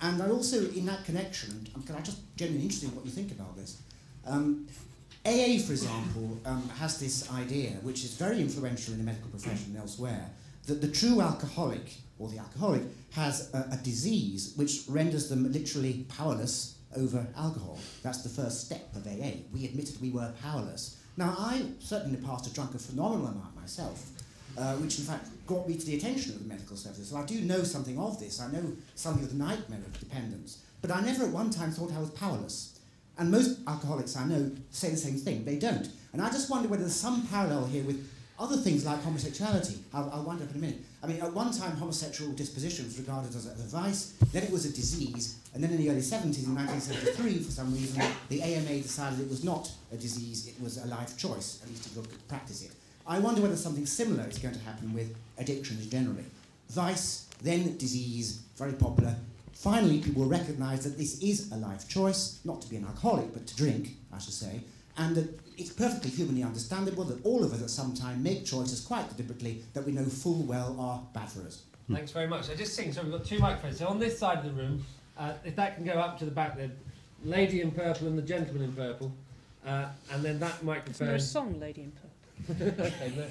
And I also, in that connection, I'm just genuinely interested in what you think about this. AA, for example, has this idea, which is very influential in the medical profession and elsewhere, that the true alcoholic, or the alcoholic, has a disease which renders them literally powerless over alcohol. That's the first step of AA. We admitted we were powerless. Now, I certainly in the past have drunk a phenomenal amount myself, which in fact brought me to the attention of the medical services. So I do know something of this. I know something of the nightmare of dependence. But I never at one time thought I was powerless. And most alcoholics I know say the same thing. They don't. And I just wonder whether there's some parallel here with other things like homosexuality. I'll wind up in a minute. I mean, at one time, homosexual disposition was regarded as a vice, then it was a disease, and then in the early 70s, in 1973, for some reason, the AMA decided it was not a disease, it was a life choice, at least if you could practice it. I wonder whether something similar is going to happen with addictions generally. Vice, then disease, very popular. Finally, people will recognise that this is a life choice, not to be an alcoholic, but to drink, I should say, and that it's perfectly humanly understandable that all of us at some time make choices quite deliberately that we know full well are bad for us. Thanks very much. I just seen, so we've got two microphones. So on this side of the room, if that can go up to the back, the lady in purple and the gentleman in purple, and then that microphone... There's a song, Lady in Purple. Okay, no.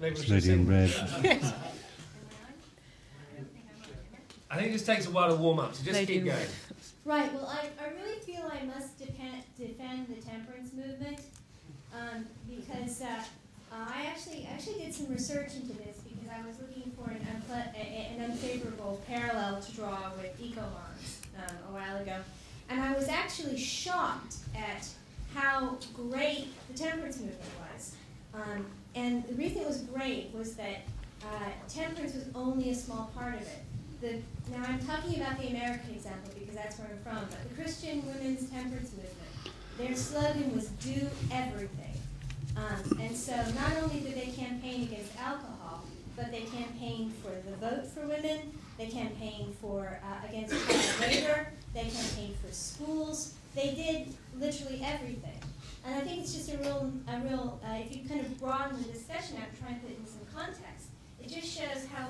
Maybe it's Lady in Red. Yes. I think it just takes a while to warm up, so just Lady keep going. Red. Right, well, I really feel I must defend the temperance movement because I actually did some research into this because I was looking for an unfavorable parallel to draw with eco-moms a while ago. And I was actually shocked at how great the temperance movement was. And the reason it was great was that temperance was only a small part of it. Now I'm talking about the American example because that's where I'm from, but the Christian women's temperance movement, their slogan was do everything. And so not only did they campaign against alcohol, but they campaigned for the vote for women, they campaigned for against child labor, they campaigned for schools, they did literally everything. And I think it's just a real if you kind of broaden the discussion out and try and put it in some context, it just shows how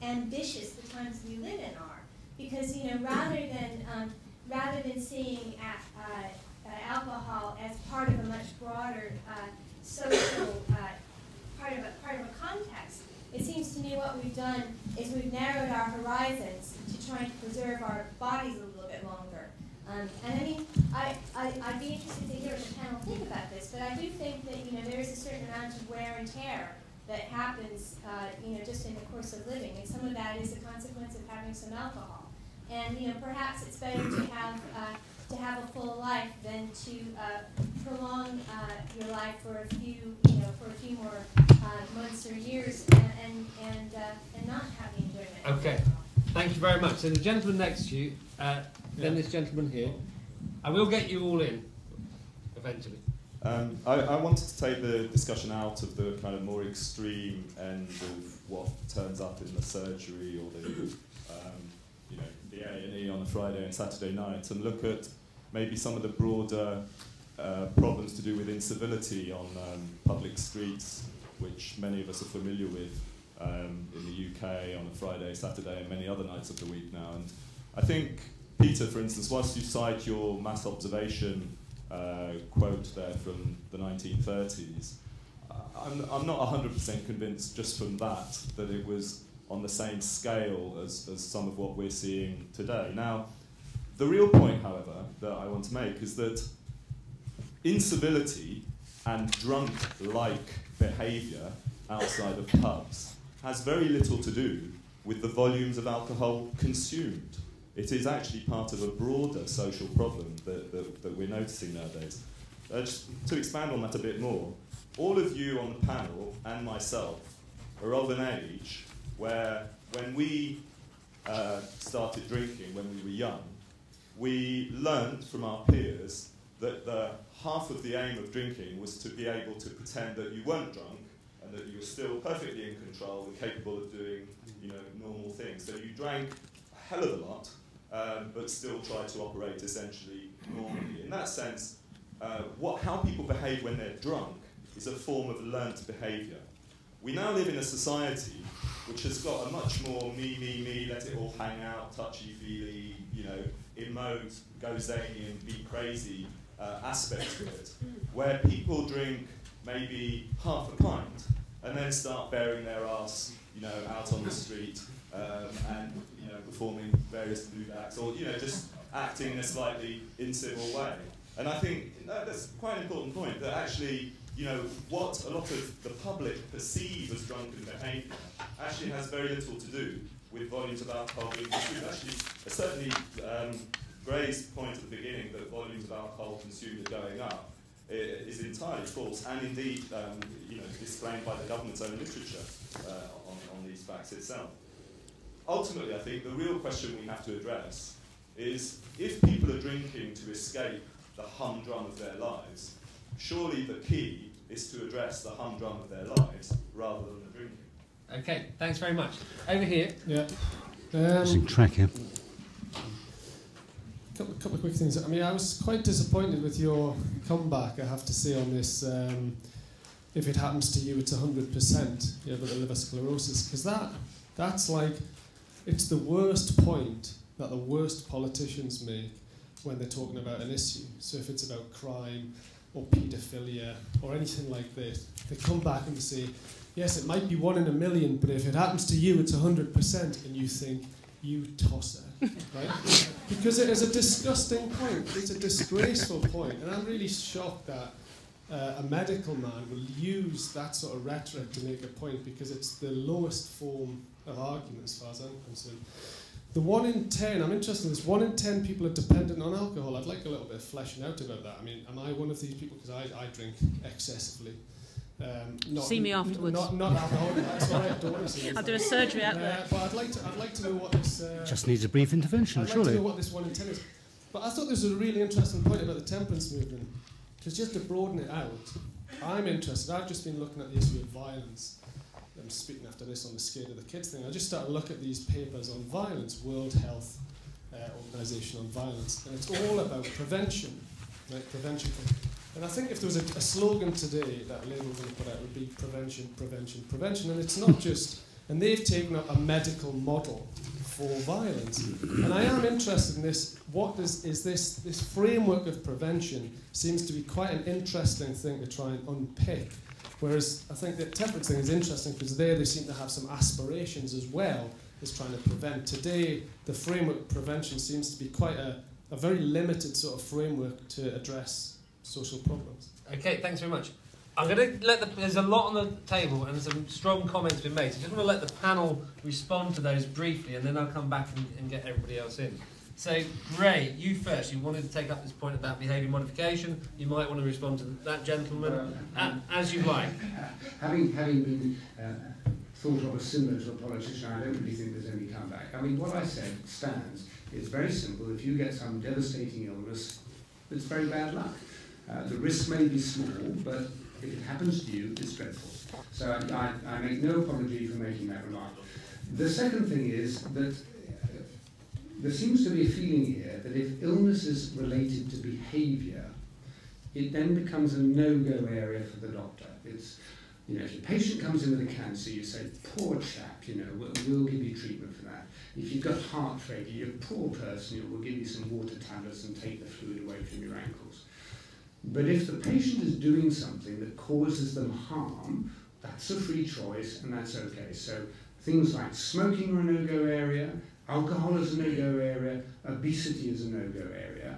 ambitious the times we live in are, because you know, rather than seeing alcohol as part of a much broader social part of a context, it seems to me what we've done is we've narrowed our horizons to try and preserve our bodies a little bit longer. And I mean, I'd be interested to hear what the panel think about this, but I do think that you know there is a certain amount of wear and tear that happens, you know, just in the course of living, and some of that is a consequence of having some alcohol. And you know, perhaps it's better to have a full life than to prolong your life for a few more months or years, and not have the enjoyment. Okay, thank you very much. So the gentleman next to you, then this gentleman here. I will get you all in eventually. I wanted to take the discussion out of the kind of more extreme end of what turns up in the surgery or the you know, the A&E on a Friday and Saturday night, and look at maybe some of the broader problems to do with incivility on public streets, which many of us are familiar with in the UK on a Friday, Saturday, and many other nights of the week now. And I think, Peter, for instance, whilst you cite your mass observation quote there from the 1930s, I'm not 100% convinced just from that that it was on the same scale as some of what we're seeing today. Now, the real point, however, that I want to make is that incivility and drunk-like behaviour outside of pubs has very little to do with the volumes of alcohol consumed. it is actually part of a broader social problem that we're noticing nowadays. Just to expand on that a bit more, all of you on the panel and myself are of an age where when we started drinking when we were young, we learned from our peers that half of the aim of drinking was to be able to pretend that you weren't drunk and that you were still perfectly in control and capable of doing, you know, normal things. So you drank a hell of a lot, but still tried to operate essentially normally. In that sense, how people behave when they're drunk is a form of learnt behaviour. We now live in a society which has got a much more me, let it all hang out, touchy-feely, you know, emote, gozanian, be crazy aspect to it, where people drink maybe half a pint and then start bearing their ass, you know, out on the street and, you know, performing various lewd acts or, you know, just acting in a slightly incivil way. And I think that's quite an important point, that actually, you know, what a lot of the public perceive as drunken behaviour actually has very little to do with volumes of alcohol being consumed. Actually, certainly Gray's point at the beginning that volumes of alcohol consumed are going up is entirely false, and indeed, you know, disclaimed by the government's own literature on these facts itself. Ultimately, I think the real question we have to address is, if people are drinking to escape the humdrum of their lives, surely the key is to address the humdrum of their lives rather than the drinking. Okay, thanks very much. Over here. Yeah. Tracker. A couple of quick things. I mean, I was quite disappointed with your comeback, I have to say, on this. If it happens to you, it's 100%. Yeah, but the liver sclerosis, because that's like, it's the worst point that the worst politicians make when they're talking about an issue. So if it's about crime or paedophilia or anything like this, they come back and they say, yes, it might be 1 in a million, but if it happens to you, it's 100%. And you think, you tosser, right? Because it is a disgusting point. It's a disgraceful point. And I'm really shocked that a medical man will use that sort of rhetoric to make a point, because it's the lowest form of argument as far as I'm concerned. The 1 in 10, I'm interested in this, 1 in 10 people are dependent on alcohol. I'd like a little bit of fleshing out about that. I mean, am I one of these people? Because I drink excessively. See me afterwards. Not alcohol, that's what I don't want to see. I'll do a surgery out there. But I'd like to know what this... just needs a brief intervention, surely. I'd like to know what this 1 in 10 is. But I thought this was a really interesting point about the temperance movement. Because just to broaden it out, I'm interested. I've just been looking at the issue of violence. I'm speaking after this on the Scared of the Kids thing. I just started to look at these papers on violence, World Health Organization on Violence, and it's all about prevention, right? Prevention. And I think if there was a slogan today that Labour was going to put out, it would be prevention, prevention, prevention. And it's not just, and they've taken up a medical model for violence. And I am interested in this. What is this framework of prevention seems to be quite an interesting thing to try and unpick. Whereas I think the temperance thing is interesting because they seem to have some aspirations as well as trying to prevent. Today, the framework of prevention seems to be quite a very limited sort of framework to address social problems. Okay, thanks very much. I'm going to let there's a lot on the table and some strong comments been made, so I just want to let the panel respond to those briefly and then I'll come back and get everybody else in. So, Ray, you first. You wanted to take up this point about behaviour modification. You might want to respond to that gentleman, as you like. Having been thought of as similar to a politician, I don't really think there's any comeback. I mean, what I said stands. It's very simple. If you get some devastating illness, it's very bad luck. The risk may be small, but if it happens to you, it's dreadful. So I make no apology for making that remark. The second thing is that there seems to be a feeling here that if illness is related to behaviour, it then becomes a no-go area for the doctor. It's, you know, if your patient comes in with a cancer, you say, poor chap, you know, we'll give you treatment for that. If you've got heart failure, you're a poor person, you know, we'll give you some water tablets and take the fluid away from your ankles. But if the patient is doing something that causes them harm, that's a free choice and that's okay. So things like smoking are a no-go area, alcohol is a no-go area, obesity is a no-go area.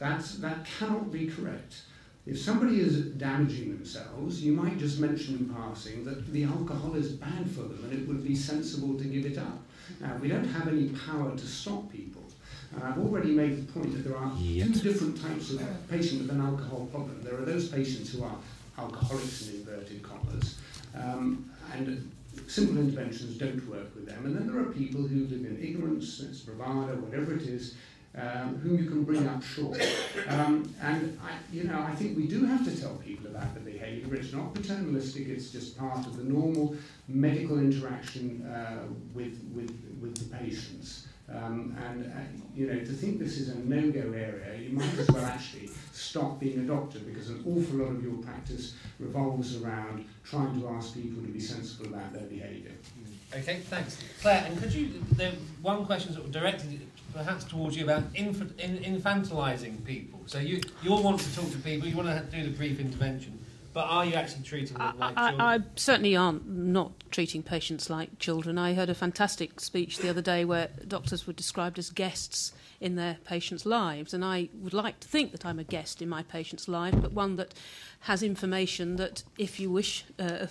That cannot be correct. If somebody is damaging themselves, you might just mention in passing that the alcohol is bad for them and it would be sensible to give it up. Now, we don't have any power to stop people. I've already made the point that there are two different types of patient with an alcohol problem. There are those patients who are alcoholics in inverted commas, and simple interventions don't work with them. And then there are people who live in ignorance, it's bravado, whatever it is, whom you can bring up short. I think we do have to tell people about the behaviour. It's not paternalistic, it's just part of the normal medical interaction with the patients. To think this is a no-go area, you might as well actually stop being a doctor, because an awful lot of your practice revolves around trying to ask people to be sensible about their behaviour. Okay, thanks. Claire, and could you, the one question sort of directed perhaps towards you about infantilising people. So you all want to talk to people, you want to do the brief intervention, but are you actually treating them like children? I certainly aren't not treating patients like children. I heard a fantastic speech the other day where doctors were described as guests in their patients' lives, and I would like to think that I'm a guest in my patient's life, but one that has information that, if you wish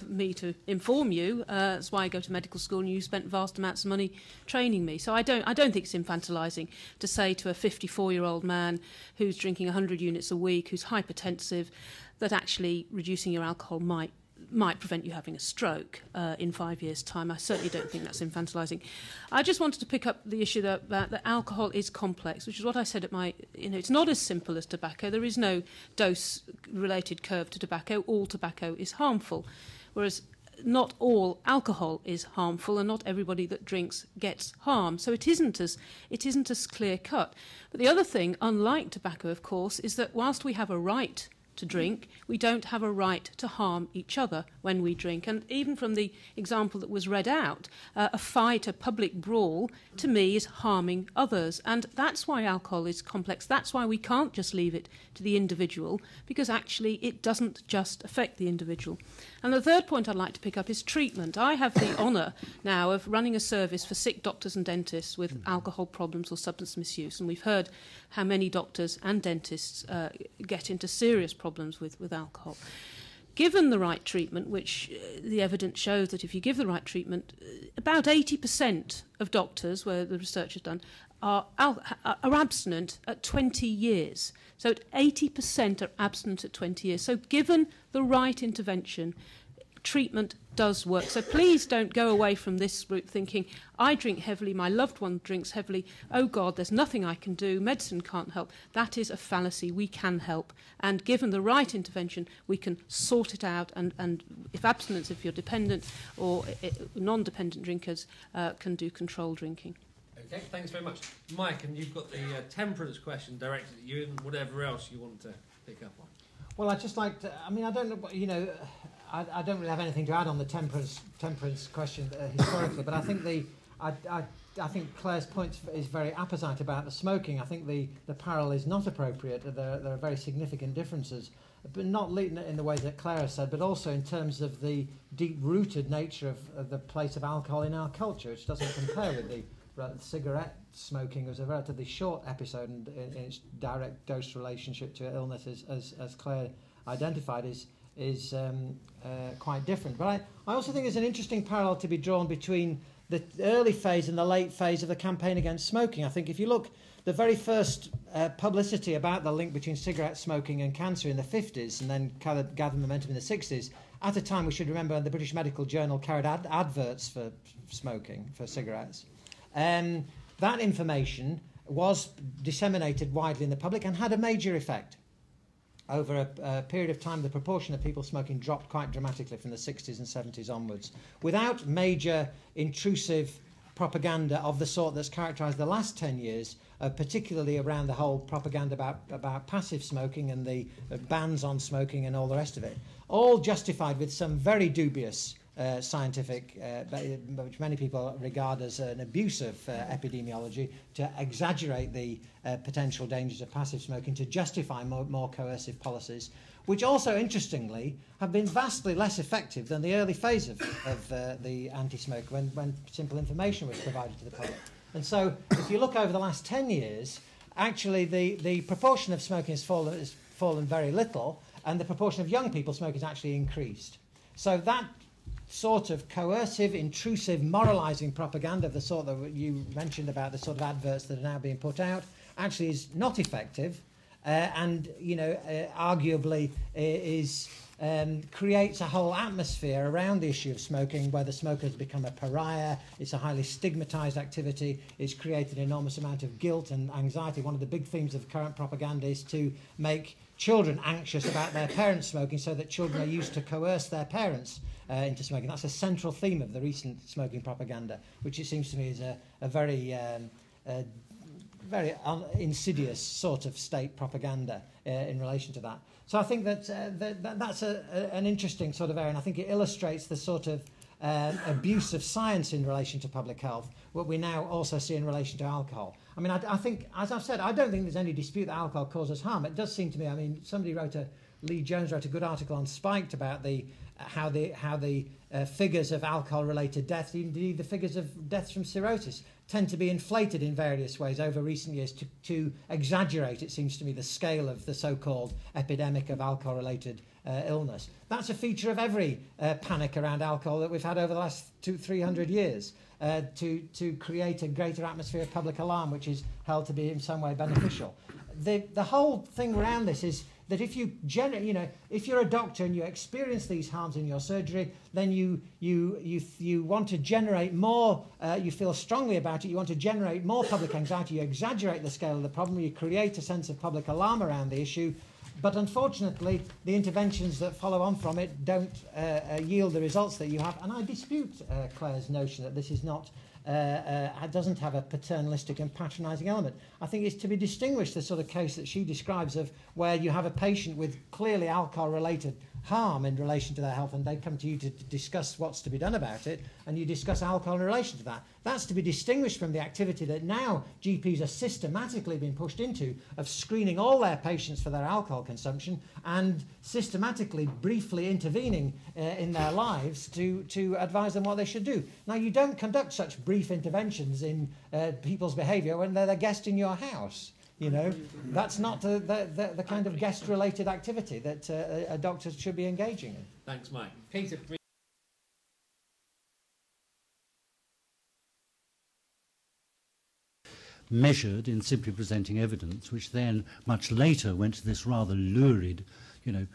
me to inform you, that's why I go to medical school, and you spent vast amounts of money training me. So I don't think it's infantilising to say to a 54-year-old man who's drinking 100 units a week, who's hypertensive, that actually reducing your alcohol might prevent you having a stroke in 5 years' time. I certainly don't think that's infantilising. I just wanted to pick up the issue that alcohol is complex, which is what I said at my... it's not as simple as tobacco. There is no dose-related curve to tobacco. All tobacco is harmful, whereas not all alcohol is harmful, and not everybody that drinks gets harm. So it isn't as clear-cut. But the other thing, unlike tobacco, of course, is that whilst we have a right to drink, we don't have a right to harm each other when we drink. And even from the example that was read out, a fight, a public brawl, to me is harming others. And that's why alcohol is complex. That's why we can't just leave it to the individual, because actually it doesn't just affect the individual. And the third point I'd like to pick up is treatment. I have the honour now of running a service for sick doctors and dentists with alcohol problems or substance misuse. And we've heard how many doctors and dentists get into serious problems with alcohol. Given the right treatment, which the evidence shows that if you give the right treatment, about 80% of doctors, where the research is done, are abstinent at 20 years. So 80% are abstinent at 20 years. So given the right intervention, treatment does work. So please don't go away from this group thinking, I drink heavily, my loved one drinks heavily, oh God, there's nothing I can do, medicine can't help. That is a fallacy. We can help. And given the right intervention, we can sort it out. And if abstinence, if you're dependent or non-dependent drinkers, can do controlled drinking. Okay, thanks very much. Mike, and you've got the temperance question directed at you and whatever else you want to pick up on. Well, I'd just like to, I don't know what, I don't really have anything to add on the temperance question historically, but I think I think Claire's point is very apposite about the smoking. I think the parallel is not appropriate. There are very significant differences, but not in the ways that Claire has said, but also in terms of the deep-rooted nature of the place of alcohol in our culture, which doesn't compare with the cigarette smoking. It was a relatively short episode in its direct dose relationship to illness, as Claire identified, is quite different. But I also think there's an interesting parallel to be drawn between the early phase and the late phase of the campaign against smoking. I think if you look, the very first publicity about the link between cigarette smoking and cancer in the 50s and then gathered momentum in the 60s, at a time, we should remember, the British Medical Journal carried adverts for smoking, for cigarettes. That information was disseminated widely in the public and had a major effect. Over a period of time, the proportion of people smoking dropped quite dramatically from the 60s and 70s onwards, without major intrusive propaganda of the sort that's characterised the last 10 years, particularly around the whole propaganda about passive smoking and the bans on smoking and all the rest of it, all justified with some very dubious scientific, which many people regard as an abuse of epidemiology, to exaggerate the potential dangers of passive smoking to justify more coercive policies, which also, interestingly, have been vastly less effective than the early phase of the anti-smoke when simple information was provided to the public. And so if you look over the last 10 years, actually the proportion of smoking has fallen very little, and the proportion of young people smoking has actually increased. So that sort of coercive, intrusive, moralising propaganda of the sort that you mentioned about the sort of adverts that are now being put out actually is not effective, and you know, arguably is creates a whole atmosphere around the issue of smoking, where the smoker has become a pariah. It's a highly stigmatised activity. It's created an enormous amount of guilt and anxiety. One of the big themes of current propaganda is to make children anxious about their parents smoking, so that children are used to coerce their parents into smoking. That's a central theme of the recent smoking propaganda, which it seems to me is a very very insidious sort of state propaganda in relation to that. So I think that, that's an interesting sort of area, and I think it illustrates the sort of abuse of science in relation to public health, what we now also see in relation to alcohol. I mean, I think, as I've said, I don't think there's any dispute that alcohol causes harm. It does seem to me, I mean, somebody wrote a, Lee Jones wrote a good article on Spiked about the how the figures of alcohol-related deaths, indeed the figures of deaths from cirrhosis, tend to be inflated in various ways over recent years to exaggerate, it seems to me, the scale of the so-called epidemic of alcohol-related illness. That's a feature of every panic around alcohol that we've had over the last 200-300 years, to create a greater atmosphere of public alarm, which is held to be in some way beneficial. The whole thing around this is that if you if you're a doctor and you experience these harms in your surgery, then you want to generate more. You feel strongly about it. You want to generate more public anxiety. You exaggerate the scale of the problem. You create a sense of public alarm around the issue, but unfortunately, the interventions that follow on from it don't yield the results that you have. And I dispute Clare's notion that this is not. Doesn't have a paternalistic and patronising element. I think it's to be distinguished, the sort of case that she describes of where you have a patient with clearly alcohol-related harm in relation to their health, and they come to you to discuss what's to be done about it, and you discuss alcohol in relation to that. That's to be distinguished from the activity that now GPs are systematically being pushed into, of screening all their patients for their alcohol consumption and systematically briefly intervening in their lives to advise them what they should do. Now, you don't conduct such brief interventions in people's behaviour when they're the guest in your house. You know, that's not the kind of guest-related activity that a doctor should be engaging in. Thanks, Mike. Peter. Measured in simply presenting evidence, which then much later went to this rather lurid, you know,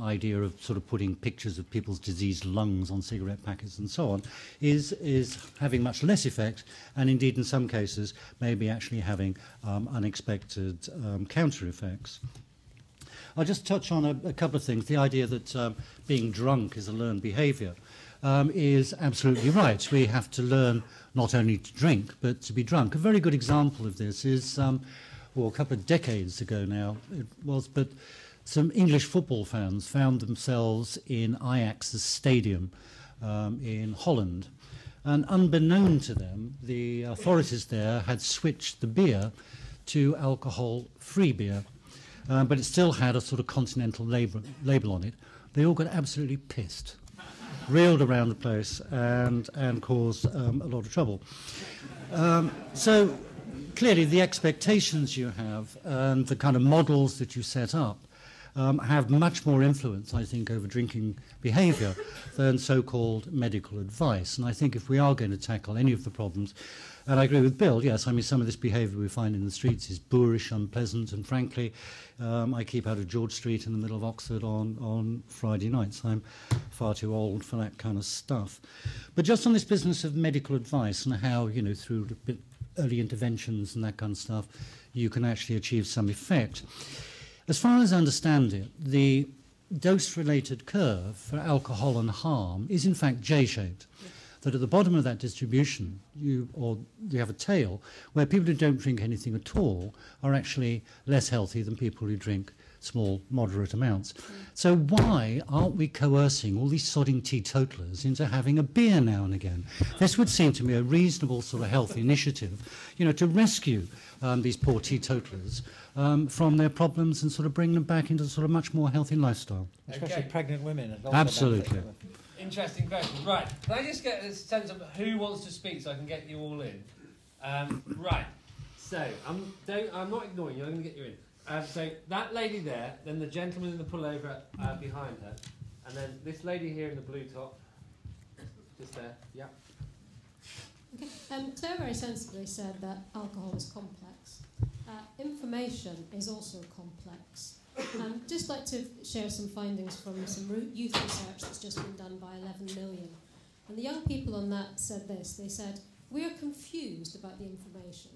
idea of sort of putting pictures of people's diseased lungs on cigarette packets and so on, is having much less effect, and indeed in some cases maybe actually having unexpected counter effects. I'll just touch on a couple of things. The idea that being drunk is a learned behaviour is absolutely right. We have to learn not only to drink but to be drunk. A very good example of this is, well, a couple of decades ago now it was, but some English football fans found themselves in Ajax's stadium in Holland. And unbeknown to them, the authorities there had switched the beer to alcohol-free beer, but it still had a sort of continental label on it. They all got absolutely pissed, reeled around the place, and caused a lot of trouble. So clearly the expectations you have and the kind of models that you set up have much more influence, I think, over drinking behaviour than so-called medical advice. And I think if we are going to tackle any of the problems, and I agree with Bill, yes, I mean, some of this behaviour we find in the streets is boorish, unpleasant, and frankly, I keep out of George Street in the middle of Oxford on Friday nights. I'm far too old for that kind of stuff. But just on this business of medical advice and how, you know, through early interventions and that kind of stuff, you can actually achieve some effect. As far as I understand it, the dose-related curve for alcohol and harm is in fact J-shaped. Yes. That at the bottom of that distribution, you have a tail where people who don't drink anything at all are actually less healthy than people who drink small, moderate amounts. Mm. So why aren't we coercing all these sodding teetotalers into having a beer now and again? This would seem to me a reasonable sort of health initiative, you know, to rescue these poor teetotalers from their problems and sort of bring them back into a sort of much more healthy lifestyle. Especially pregnant women. Absolutely. Interesting question. Right. Can I just get a sense of who wants to speak so I can get you all in? Right. So, I'm not ignoring you. I'm going to get you in. So that lady there, then the gentleman in the pullover behind her, and then this lady here in the blue top, Just there, yeah. Okay. Claire very sensibly said that alcohol is complex. Information is also complex. I'd just like to share some findings from some youth research that's just been done by 11 million. And the young people on that said this. They said, we are confused about the information.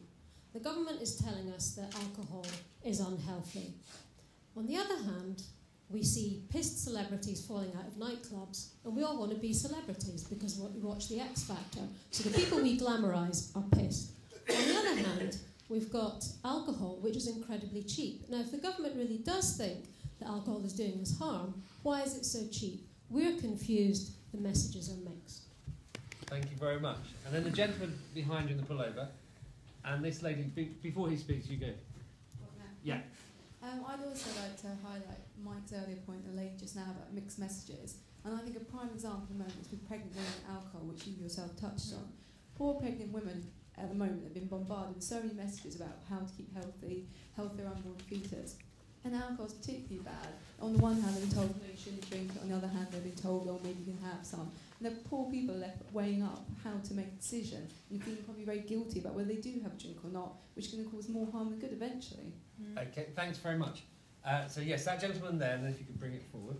The government is telling us that alcohol is unhealthy. On the other hand, we see pissed celebrities falling out of nightclubs, and we all want to be celebrities because we watch The X Factor. So the people we glamorise are pissed. On the other hand, we've got alcohol, which is incredibly cheap. Now, if the government really does think that alcohol is doing us harm, why is it so cheap? We're confused. The messages are mixed. Thank you very much. And then the gentleman behind you in the pullover, and this lady, before he speaks, you go. Okay. Yeah. I'd also like to highlight Mike's earlier point, the lady just now, about mixed messages. And I think a prime example at the moment is with pregnant women and alcohol, which you yourself touched on. Poor pregnant women at the moment have been bombarded with so many messages about how to keep healthy, health their unborn fetus. And alcohol is particularly bad. On the one hand, they've been told, no, you shouldn't drink. On the other hand, they've been told, oh, maybe you can have some. And the poor people are left weighing up how to make a decision and feeling probably very guilty about whether they do have a drink or not, which is going to cause more harm than good eventually. Mm. Okay, thanks very much. So, yes, that gentleman there, and then if you could bring it forward.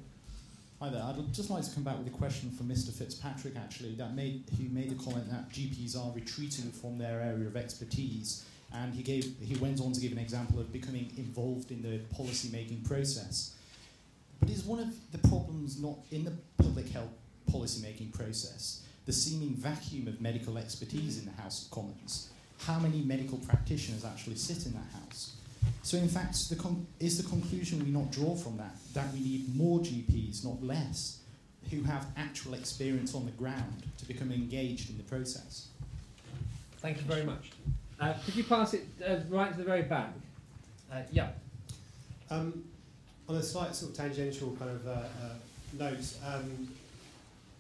Hi there. I'd just like to come back with a question from Mr. Fitzpatrick, actually, who made the comment that GPs are retreating from their area of expertise. And he went on to give an example of becoming involved in the policy-making process. But is one of the problems not in the public health policy-making process the seeming vacuum of medical expertise in the House of Commons? How many medical practitioners actually sit in that House? So in fact, is the conclusion we not draw from that we need more GPs, not less, who have actual experience on the ground to become engaged in the process? Thank you very much. Could you pass it right to the very back? Yeah. On a slight sort of tangential kind of note,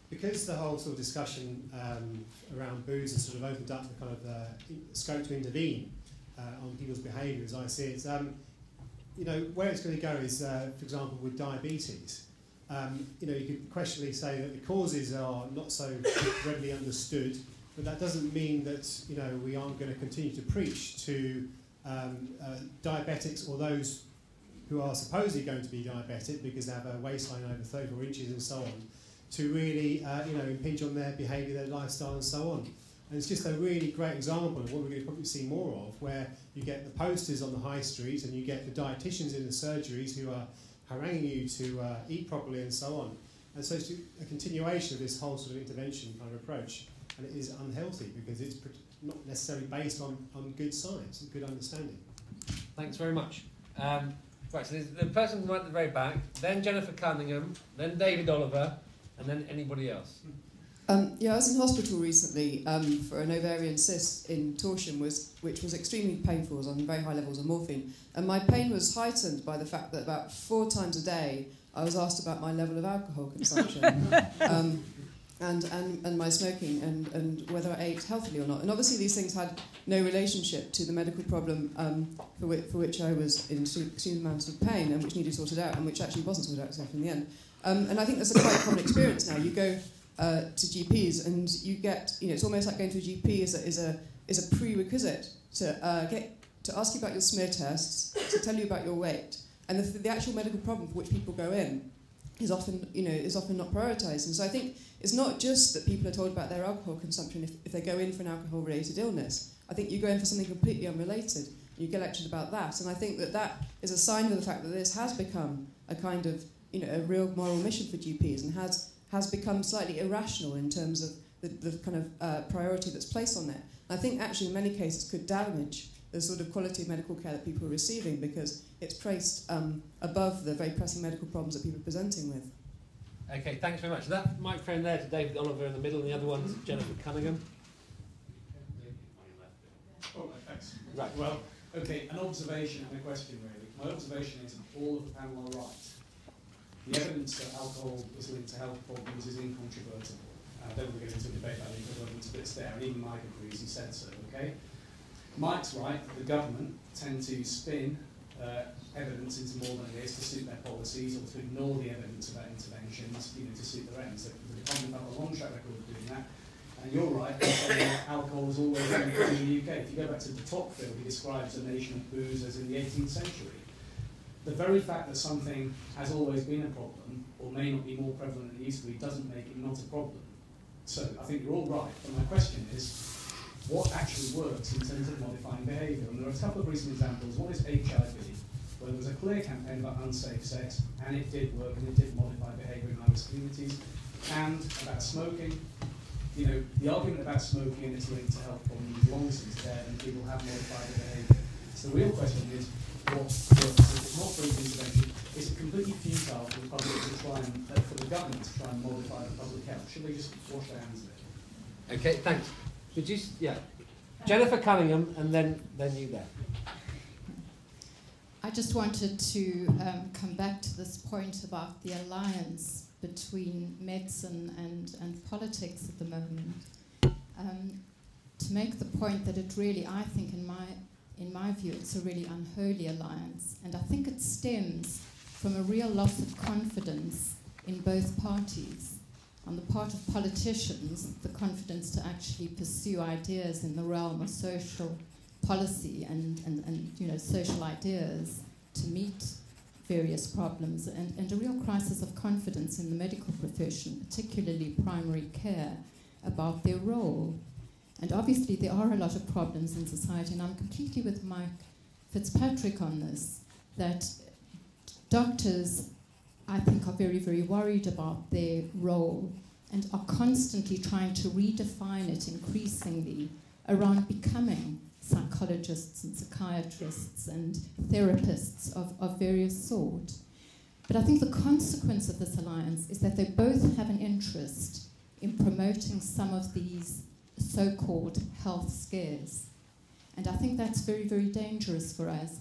because the whole sort of discussion around booze has sort of opened up the kind of scope to intervene on people's behaviour, as I see it, you know, where it's going to go is, for example, with diabetes. You know, you could questionably say that the causes are not so readily understood. But that doesn't mean that, you know, we aren't going to continue to preach to diabetics or those who are supposedly going to be diabetic because they have a waistline over 34 inches and so on, to really, you know, impinge on their behaviour, their lifestyle and so on. And it's just a really great example of what we're going to probably see more of, where you get the posters on the high street and you get the dietitians in the surgeries who are haranguing you to eat properly and so on. And so it's a continuation of this whole sort of intervention kind of approach. And it is unhealthy because it's not necessarily based on good science and good understanding. Thanks very much. Right, so the person right at the very back, then Jennifer Cunningham, then David Oliver, and then anybody else. Yeah, I was in hospital recently for an ovarian cyst in torsion, which was extremely painful. I was on very high levels of morphine. And my pain was heightened by the fact that about 4 times a day I was asked about my level of alcohol consumption. And my smoking and whether I ate healthily or not. And obviously these things had no relationship to the medical problem for which I was in extreme amounts of pain and which needed sorted out and which actually wasn't sorted out except in the end. And I think that's a quite common experience now. You go to GPs and you get, you know, it's almost like going to a GP is a prerequisite to ask you about your smear tests, to tell you about your weight. And the actual medical problem for which people go in is often not prioritised. And so I think it's not just that people are told about their alcohol consumption if they go in for an alcohol-related illness. I think you go in for something completely unrelated, and you get lectured about that. And I think that is a sign of the fact that this has become a kind of, you know, a real moral mission for GPs and has become slightly irrational in terms of the kind of priority that's placed on it. And I think actually in many cases could damage the sort of quality of medical care that people are receiving because it's placed above the very pressing medical problems that people are presenting with. Okay, thanks very much. So that microphone there to David Oliver in the middle, and the other one's Jennifer Cunningham. Oh, thanks. Right. Well, okay, an observation and a question, really. My observation is all of the panel are right. The evidence that alcohol is linked to health problems is incontrovertible. I don't think we're going to debate that incontrovertible, but it's there, and even Mike agrees, he said so, okay? Mike's right, the government tend to spin evidence into more than it is to suit their policies or to ignore the evidence about interventions, you know, to suit their ends. The London have a long track record of doing that. And you're right, alcohol was always in the UK. If you go back to de Tocqueville, he describes the nation of booze as in the 18th century. The very fact that something has always been a problem, or may not be more prevalent than it used to be, doesn't make it not a problem. So I think you're all right, but my question is, what actually works in terms of modifying behaviour? And there are a couple of recent examples. One is HIV, where there was a clear campaign about unsafe sex, and it did work, and it did modify behaviour in Irish communities. And about smoking, you know, the argument about smoking and its link to health problems is long since dead, and people have modified their behaviour. So the real question is, what works? If it's not through intervention, is it completely futile for the public to try and, for the government to try and modify the public health? Should they just wash their hands of it? Okay, thanks. Would you, yeah, Jennifer Cunningham, and then you there. I just wanted to come back to this point about the alliance between medicine and politics at the moment, to make the point that it really, I think, in my view, it's a really unholy alliance. And I think it stems from a real loss of confidence in both parties. On the part of politicians, the confidence to actually pursue ideas in the realm of social policy and you know, social ideas to meet various problems, and a real crisis of confidence in the medical profession, particularly primary care, about their role. And obviously there are a lot of problems in society, and I'm completely with Mike Fitzpatrick on this, that doctors, I think, are very, very worried about their role and are constantly trying to redefine it increasingly around becoming psychologists and psychiatrists and therapists of various sort. But I think the consequence of this alliance is that they both have an interest in promoting some of these so-called health scares. And I think that's very, very dangerous for us.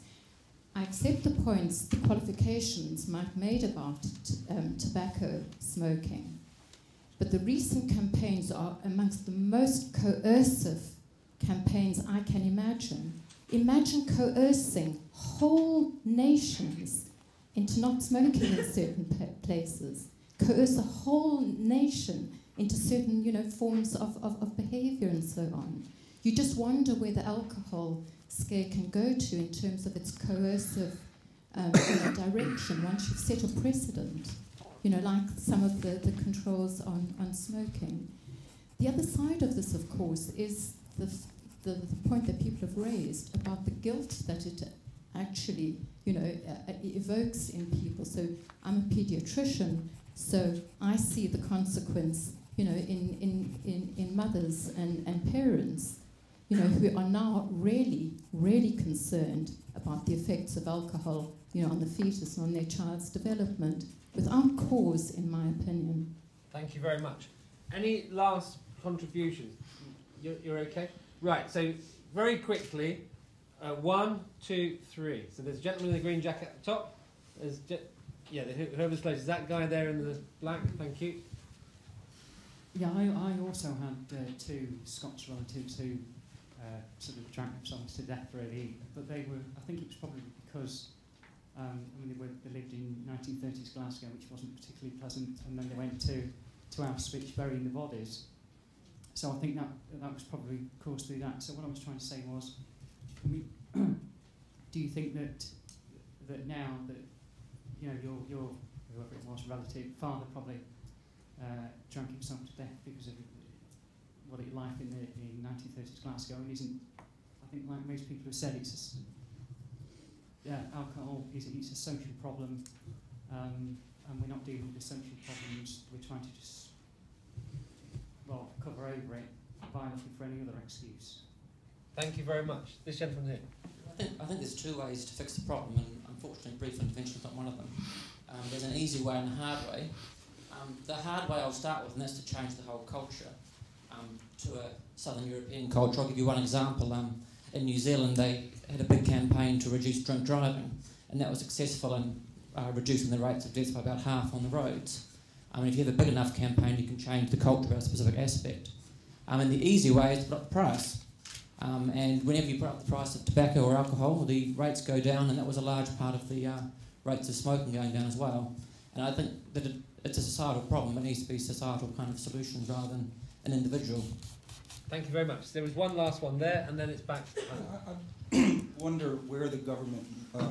I accept the points, the qualifications Mike made about tobacco smoking, but the recent campaigns are amongst the most coercive campaigns I can imagine. Imagine coercing whole nations into not smoking in certain places. Coerce a whole nation into certain, you know, forms of behavior and so on. You just wonder where the alcohol scare can go to in terms of its coercive direction once you've set a precedent, you know, like some of the controls on smoking. The other side of this, of course, is the point that people have raised about the guilt that it actually, you know, evokes in people. So I'm a pediatrician, so I see the consequence, you know, in mothers and parents, you know, who are now really, really concerned about the effects of alcohol, you know, on the fetus and on their child's development, without cause, in my opinion. Thank you very much. Any last contributions? You're okay? Right, so very quickly, 1, 2, 3. So there's a gentleman in the green jacket at the top. There's whoever's closest, that guy there in the black, thank you. Yeah, I also had two Scots relatives who sort of drank themselves to death, really. But they were, I think it was probably because, I mean, they lived in 1930s Glasgow, which wasn't particularly pleasant, and then they went to Auschwitz, burying the bodies. So I think that was probably caused through that. So what I was trying to say was, I mean, do you think that now that, you know, your whoever it was, relative, father probably drank himself to death because of what it life in the 1930s Glasgow, and isn't, I think, like most people have said, it's a, yeah, alcohol is it's a social problem, and we're not dealing with the social problems. We're trying to just, well, cover over it by looking for any other excuse. Thank you very much. This gentleman here. I think there's two ways to fix the problem, and unfortunately brief intervention is not one of them. There's an easy way and a hard way. The hard way I'll start with, and that's to change the whole culture to a Southern European culture. I'll give you one example. In New Zealand, they had a big campaign to reduce drink driving, and that was successful in reducing the rates of death by about half on the roads. I mean, if you have a big enough campaign, you can change the culture about a specific aspect. And the easy way is to put up the price. And whenever you put up the price of tobacco or alcohol, the rates go down, and that was a large part of the rates of smoking going down as well. And I think that it's a societal problem. It needs to be a societal kind of solution rather than an individual. Thank you very much. There was one last one there, and then it's back to the panel. I wonder where the government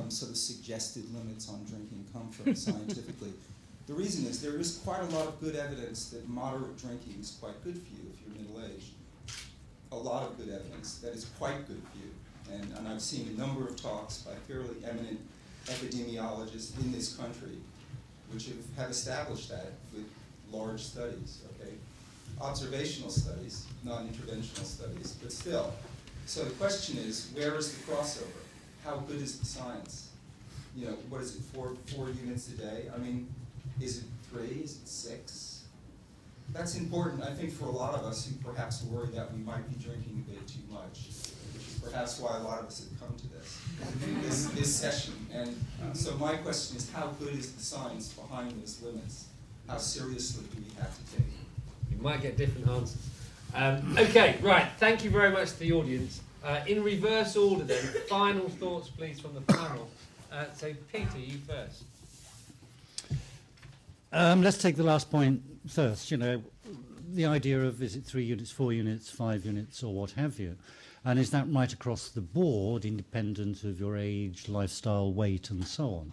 sort of suggested limits on drinking come from scientifically. The reason is there is quite a lot of good evidence that moderate drinking is quite good for you if you're middle-aged. A lot of good evidence that is quite good for you. And I've seen a number of talks by fairly eminent epidemiologists in this country which have established that with large studies, okay? Observational studies, non-interventional studies, but still. So the question is, where is the crossover? How good is the science? You know, what is it, four units a day? I mean, is it 3, is it 6? That's important, I think, for a lot of us who perhaps worry that we might be drinking a bit too much, which is perhaps why a lot of us have come to this session. And so my question is, how good is the science behind those limits? How seriously do we have to take it? You might get different answers. Okay, right, thank you very much to the audience. In reverse order then, final thoughts please from the panel. So Peter, you first. Let's take the last point first, you know, the idea of is it 3 units, 4 units, 5 units or what have you, and is that right across the board independent of your age, lifestyle, weight and so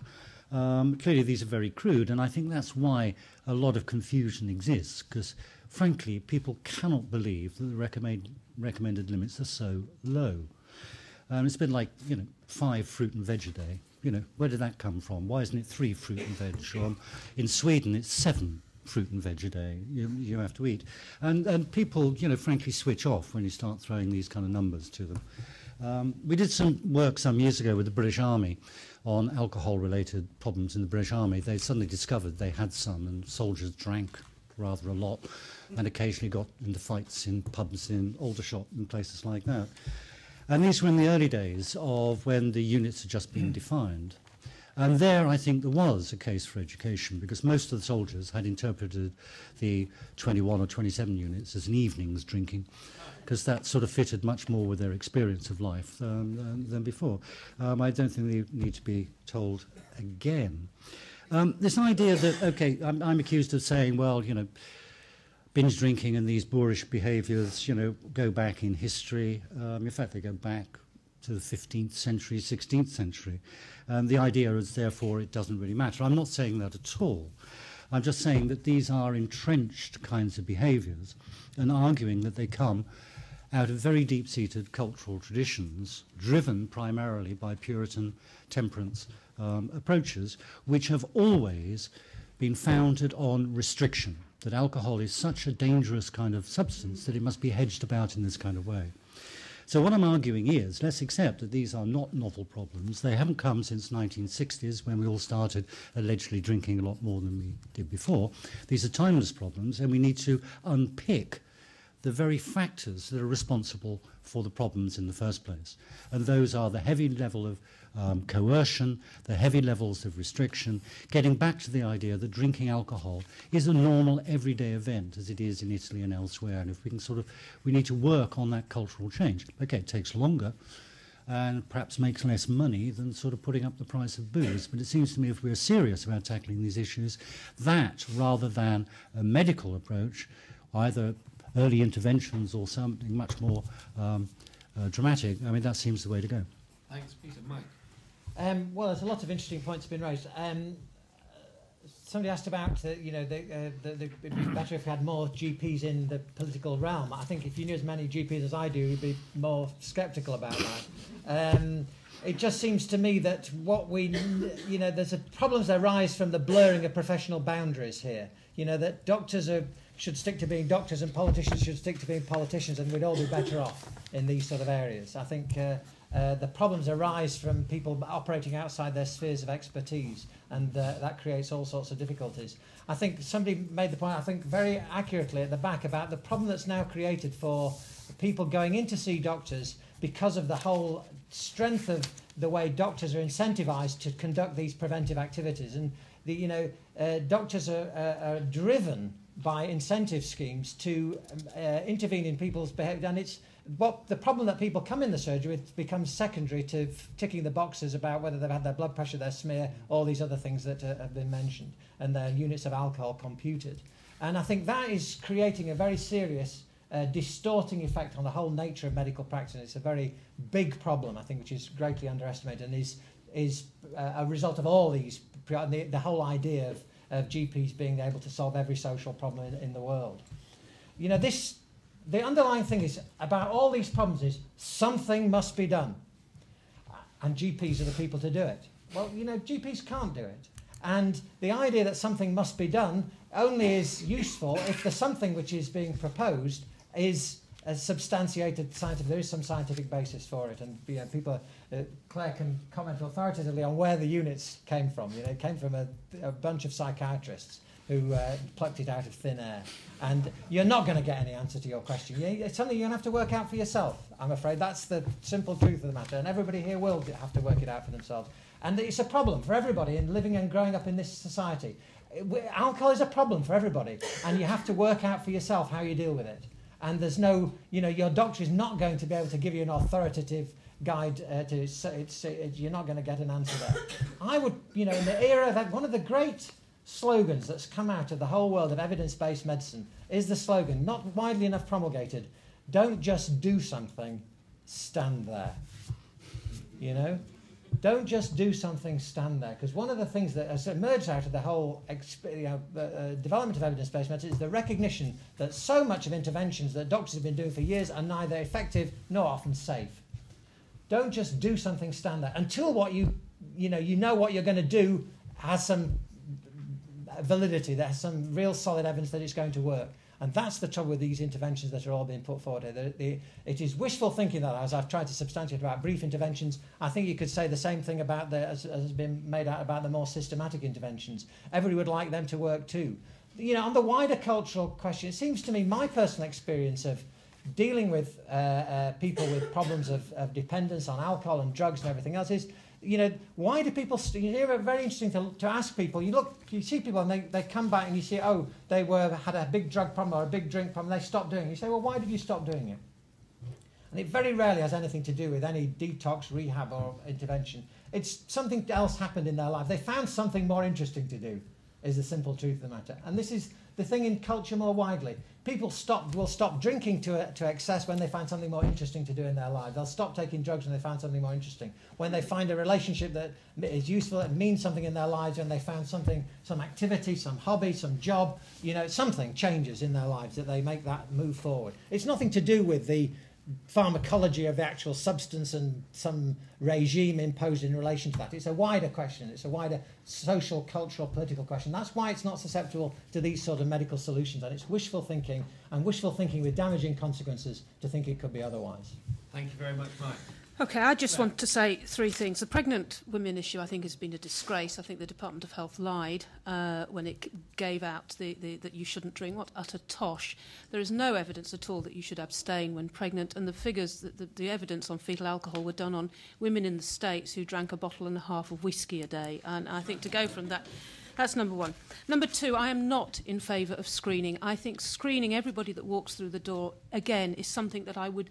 on. Clearly these are very crude, and I think that's why a lot of confusion exists, because frankly, people cannot believe that the recommended limits are so low. It's been like, you know, 5 fruit and veg a day. You know, where did that come from? Why isn't it 3 fruit and veg? Or in Sweden, it's 7 fruit and veg a day you have to eat. And people, you know, frankly switch off when you start throwing these kind of numbers to them. We did some work some years ago with the British Army on alcohol-related problems in the British Army. They suddenly discovered they had some, and soldiers drank rather a lot, and occasionally got into fights in pubs in Aldershot and places like that. And these were in the early days of when the units had just been defined. And there, I think, there was a case for education, because most of the soldiers had interpreted the 21 or 27 units as an evening's drinking, because that sort of fitted much more with their experience of life than before. I don't think they need to be told again. This idea that, okay, I'm accused of saying, well, you know, binge drinking and these boorish behaviours, you know, go back in history. In fact, they go back to the 15th century, 16th century. And the idea is, therefore, it doesn't really matter. I'm not saying that at all. I'm just saying that these are entrenched kinds of behaviours and arguing that they come out of very deep-seated cultural traditions driven primarily by Puritan temperance approaches, which have always been founded on restriction, that alcohol is such a dangerous kind of substance that it must be hedged about in this kind of way. So what I'm arguing is, let's accept that these are not novel problems. They haven't come since the 1960s, when we all started allegedly drinking a lot more than we did before. These are timeless problems, and we need to unpick the very factors that are responsible for the problems in the first place. And those are the heavy level of coercion, the heavy levels of restriction, getting back to the idea that drinking alcohol is a normal everyday event as it is in Italy and elsewhere. And if we can sort of, we need to work on that cultural change. Okay, it takes longer and perhaps makes less money than sort of putting up the price of booze. But it seems to me if we're serious about tackling these issues, that rather than a medical approach, either early interventions or something much more dramatic, I mean, that seems the way to go. Thanks, Peter. Mike? Well, there's a lot of interesting points been raised. Somebody asked about, you know, it'd be better if we had more GPs in the political realm. I think if you knew as many GPs as I do, you'd be more sceptical about that. It just seems to me that what we, you know, there's problems that arise from the blurring of professional boundaries here. You know, that doctors should stick to being doctors and politicians should stick to being politicians, and we'd all be better off in these sort of areas. I think the problems arise from people operating outside their spheres of expertise, and that creates all sorts of difficulties. I think somebody made the point, I think very accurately at the back, about the problem that's now created for people going in to see doctors because of the whole strength of the way doctors are incentivized to conduct these preventive activities. And, you know, doctors are driven by incentive schemes to intervene in people's behaviour, and it's what the problem that people come in the surgery with becomes secondary to ticking the boxes about whether they've had their blood pressure, their smear, all these other things that have been mentioned, and their units of alcohol computed. And I think that is creating a very serious distorting effect on the whole nature of medical practice. It's a very big problem, I think, which is greatly underestimated, and is a result of all these, the whole idea of GPs being able to solve every social problem in the world. You know, this, the underlying thing is about all these problems is something must be done, and GPs are the people to do it. Well, you know, GPs can't do it, and the idea that something must be done only is useful if the something which is being proposed is substantiated scientific. There is some scientific basis for it, and you know, people, Claire can comment authoritatively on where the units came from. You know, it came from a bunch of psychiatrists who plucked it out of thin air. And you're not going to get any answer to your question. It's something you're going to have to work out for yourself, I'm afraid. That's the simple truth of the matter. And everybody here will have to work it out for themselves. And it's a problem for everybody in living and growing up in this society. Alcohol is a problem for everybody. And you have to work out for yourself how you deal with it. And there's no, you know, your doctor is not going to be able to give you an authoritative guide to say, you're not going to get an answer there. I would, you know, in the era that one of the great slogans that's come out of the whole world of evidence-based medicine is the slogan, not widely enough promulgated, don't just do something, stand there. You know? Don't just do something, stand there. Because one of the things that has emerged out of the whole development of evidence-based medicine is the recognition that so much of interventions that doctors have been doing for years are neither effective nor often safe. Don't just do something, stand there. Until what you know what you're going to do has some validity, there's some real solid evidence that it's going to work. And that's the trouble with these interventions that are all being put forward. It is wishful thinking that, as I've tried to substantiate about brief interventions, I think you could say the same thing about as has been made out about the more systematic interventions. Everybody would like them to work too. You know, on the wider cultural question, it seems to me my personal experience of dealing with people with problems of dependence on alcohol and drugs and everything else is, you know, why do people, you hear it very interesting to ask people, you look, you see people and they come back and you see, oh, they had a big drug problem or a big drink problem, they stopped doing it. You say, well, why did you stop doing it? And it very rarely has anything to do with any detox, rehab or intervention. It's something else happened in their life. They found something more interesting to do, is the simple truth of the matter. And this is the thing in culture more widely. People will stop drinking to excess when they find something more interesting to do in their lives. They'll stop taking drugs when they find something more interesting. When they find a relationship that is useful, that means something in their lives, when they found something, some activity, some hobby, some job, you know, something changes in their lives that they make that move forward. It's nothing to do with the pharmacology of the actual substance and some regime imposed in relation to that. It's a wider question. It's a wider social, cultural, political question. That's why it's not susceptible to these sort of medical solutions, and it's wishful thinking, and wishful thinking with damaging consequences to think it could be otherwise. Thank you very much, Mike. Okay, I just want to say three things. The pregnant women issue, I think, has been a disgrace. I think the Department of Health lied when it gave out that you shouldn't drink. What utter tosh. There is no evidence at all that you should abstain when pregnant, and the figures, the evidence on fetal alcohol were done on women in the States who drank a bottle and a half of whiskey a day, and I think to go from that... That's number one. Number two, I am not in favour of screening. I think screening everybody that walks through the door, again, is something that I would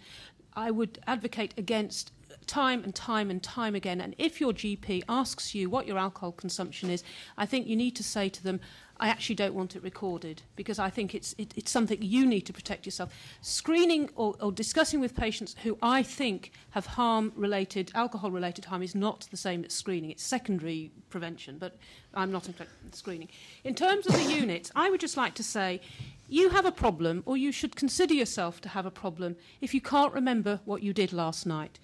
advocate against time and time and time again. And if your GP asks you what your alcohol consumption is, I think you need to say to them, I actually don't want it recorded, because I think it's something you need to protect yourself. Screening or discussing with patients who I think have harm-related, alcohol-related harm is not the same as screening. It's secondary prevention, but I'm not in fact screening. In terms of the units, I would just like to say you have a problem, or you should consider yourself to have a problem if you can't remember what you did last night.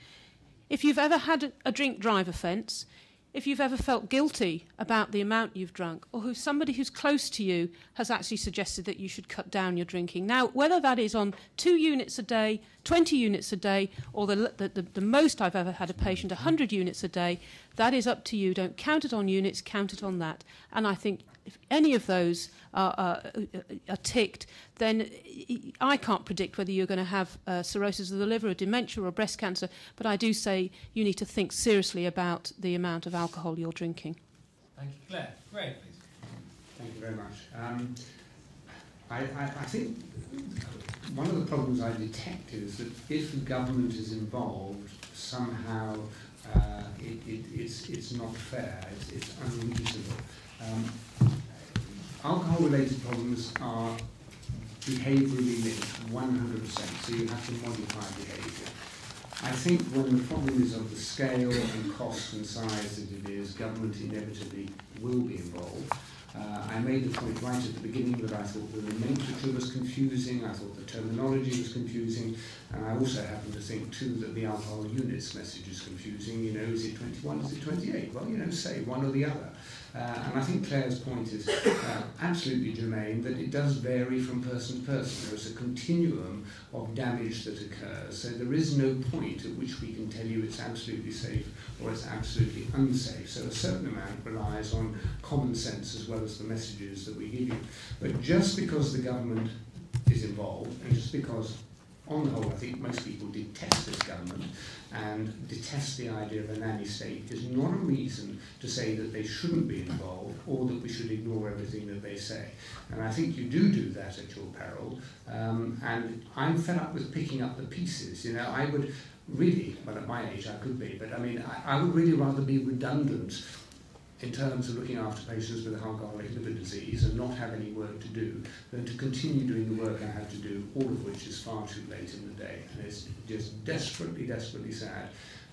If you've ever had a drink-drive offence, if you've ever felt guilty about the amount you've drunk, or who somebody who's close to you has actually suggested that you should cut down your drinking. Now, whether that is on 2 units a day, 20 units a day, or the most I've ever had a patient, 100 units a day, that is up to you. Don't count it on units, count it on that. And I think if any of those are ticked, then I can't predict whether you're going to have cirrhosis of the liver or dementia or breast cancer, but I do say you need to think seriously about the amount of alcohol you're drinking. Thank you. Claire, Gray, please. Thank you very much. I think one of the problems I detect is that if the government is involved, somehow it's not fair, it's unreasonable. Alcohol-related problems are behaviourally linked, 100%, so you have to modify behaviour. I think when the problem is of the scale and cost and size that it is, government inevitably will be involved. I made the point right at the beginning that I thought the nomenclature was confusing, I thought the terminology was confusing, and I also happen to think too that the alcohol units message is confusing. You know, is it 21, is it 28? Well, you know, say one or the other. And I think Clare's point is absolutely germane, that it does vary from person to person. There is a continuum of damage that occurs, so there is no point at which we can tell you it's absolutely safe or it's absolutely unsafe. So a certain amount relies on common sense as well as the messages that we give you. But just because the government is involved, and just because on the whole, I think most people detest this government and detest the idea of a nanny state, is not a reason to say that they shouldn't be involved or that we should ignore everything that they say. And I think you do that at your peril. And I'm fed up with picking up the pieces. You know, I would really, well, at my age I could be, but I mean, I would really rather be redundant in terms of looking after patients with alcoholic liver disease and not have any work to do, than to continue doing the work I have to do, all of which is far too late in the day. And it's just desperately, desperately sad.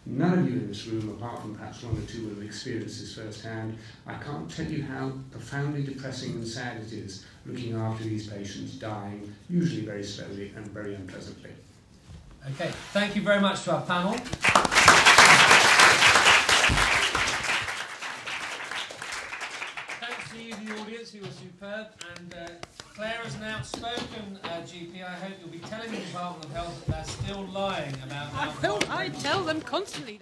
None of you in this room, apart from perhaps one or two, will experience this firsthand. I can't tell you how profoundly depressing and sad it is looking after these patients dying, usually very slowly and very unpleasantly. Okay, thank you very much to our panel. Who was superb, and Clare is an outspoken GP. I hope you'll be telling the Department of Health that they're still lying about. I will. I tell them constantly.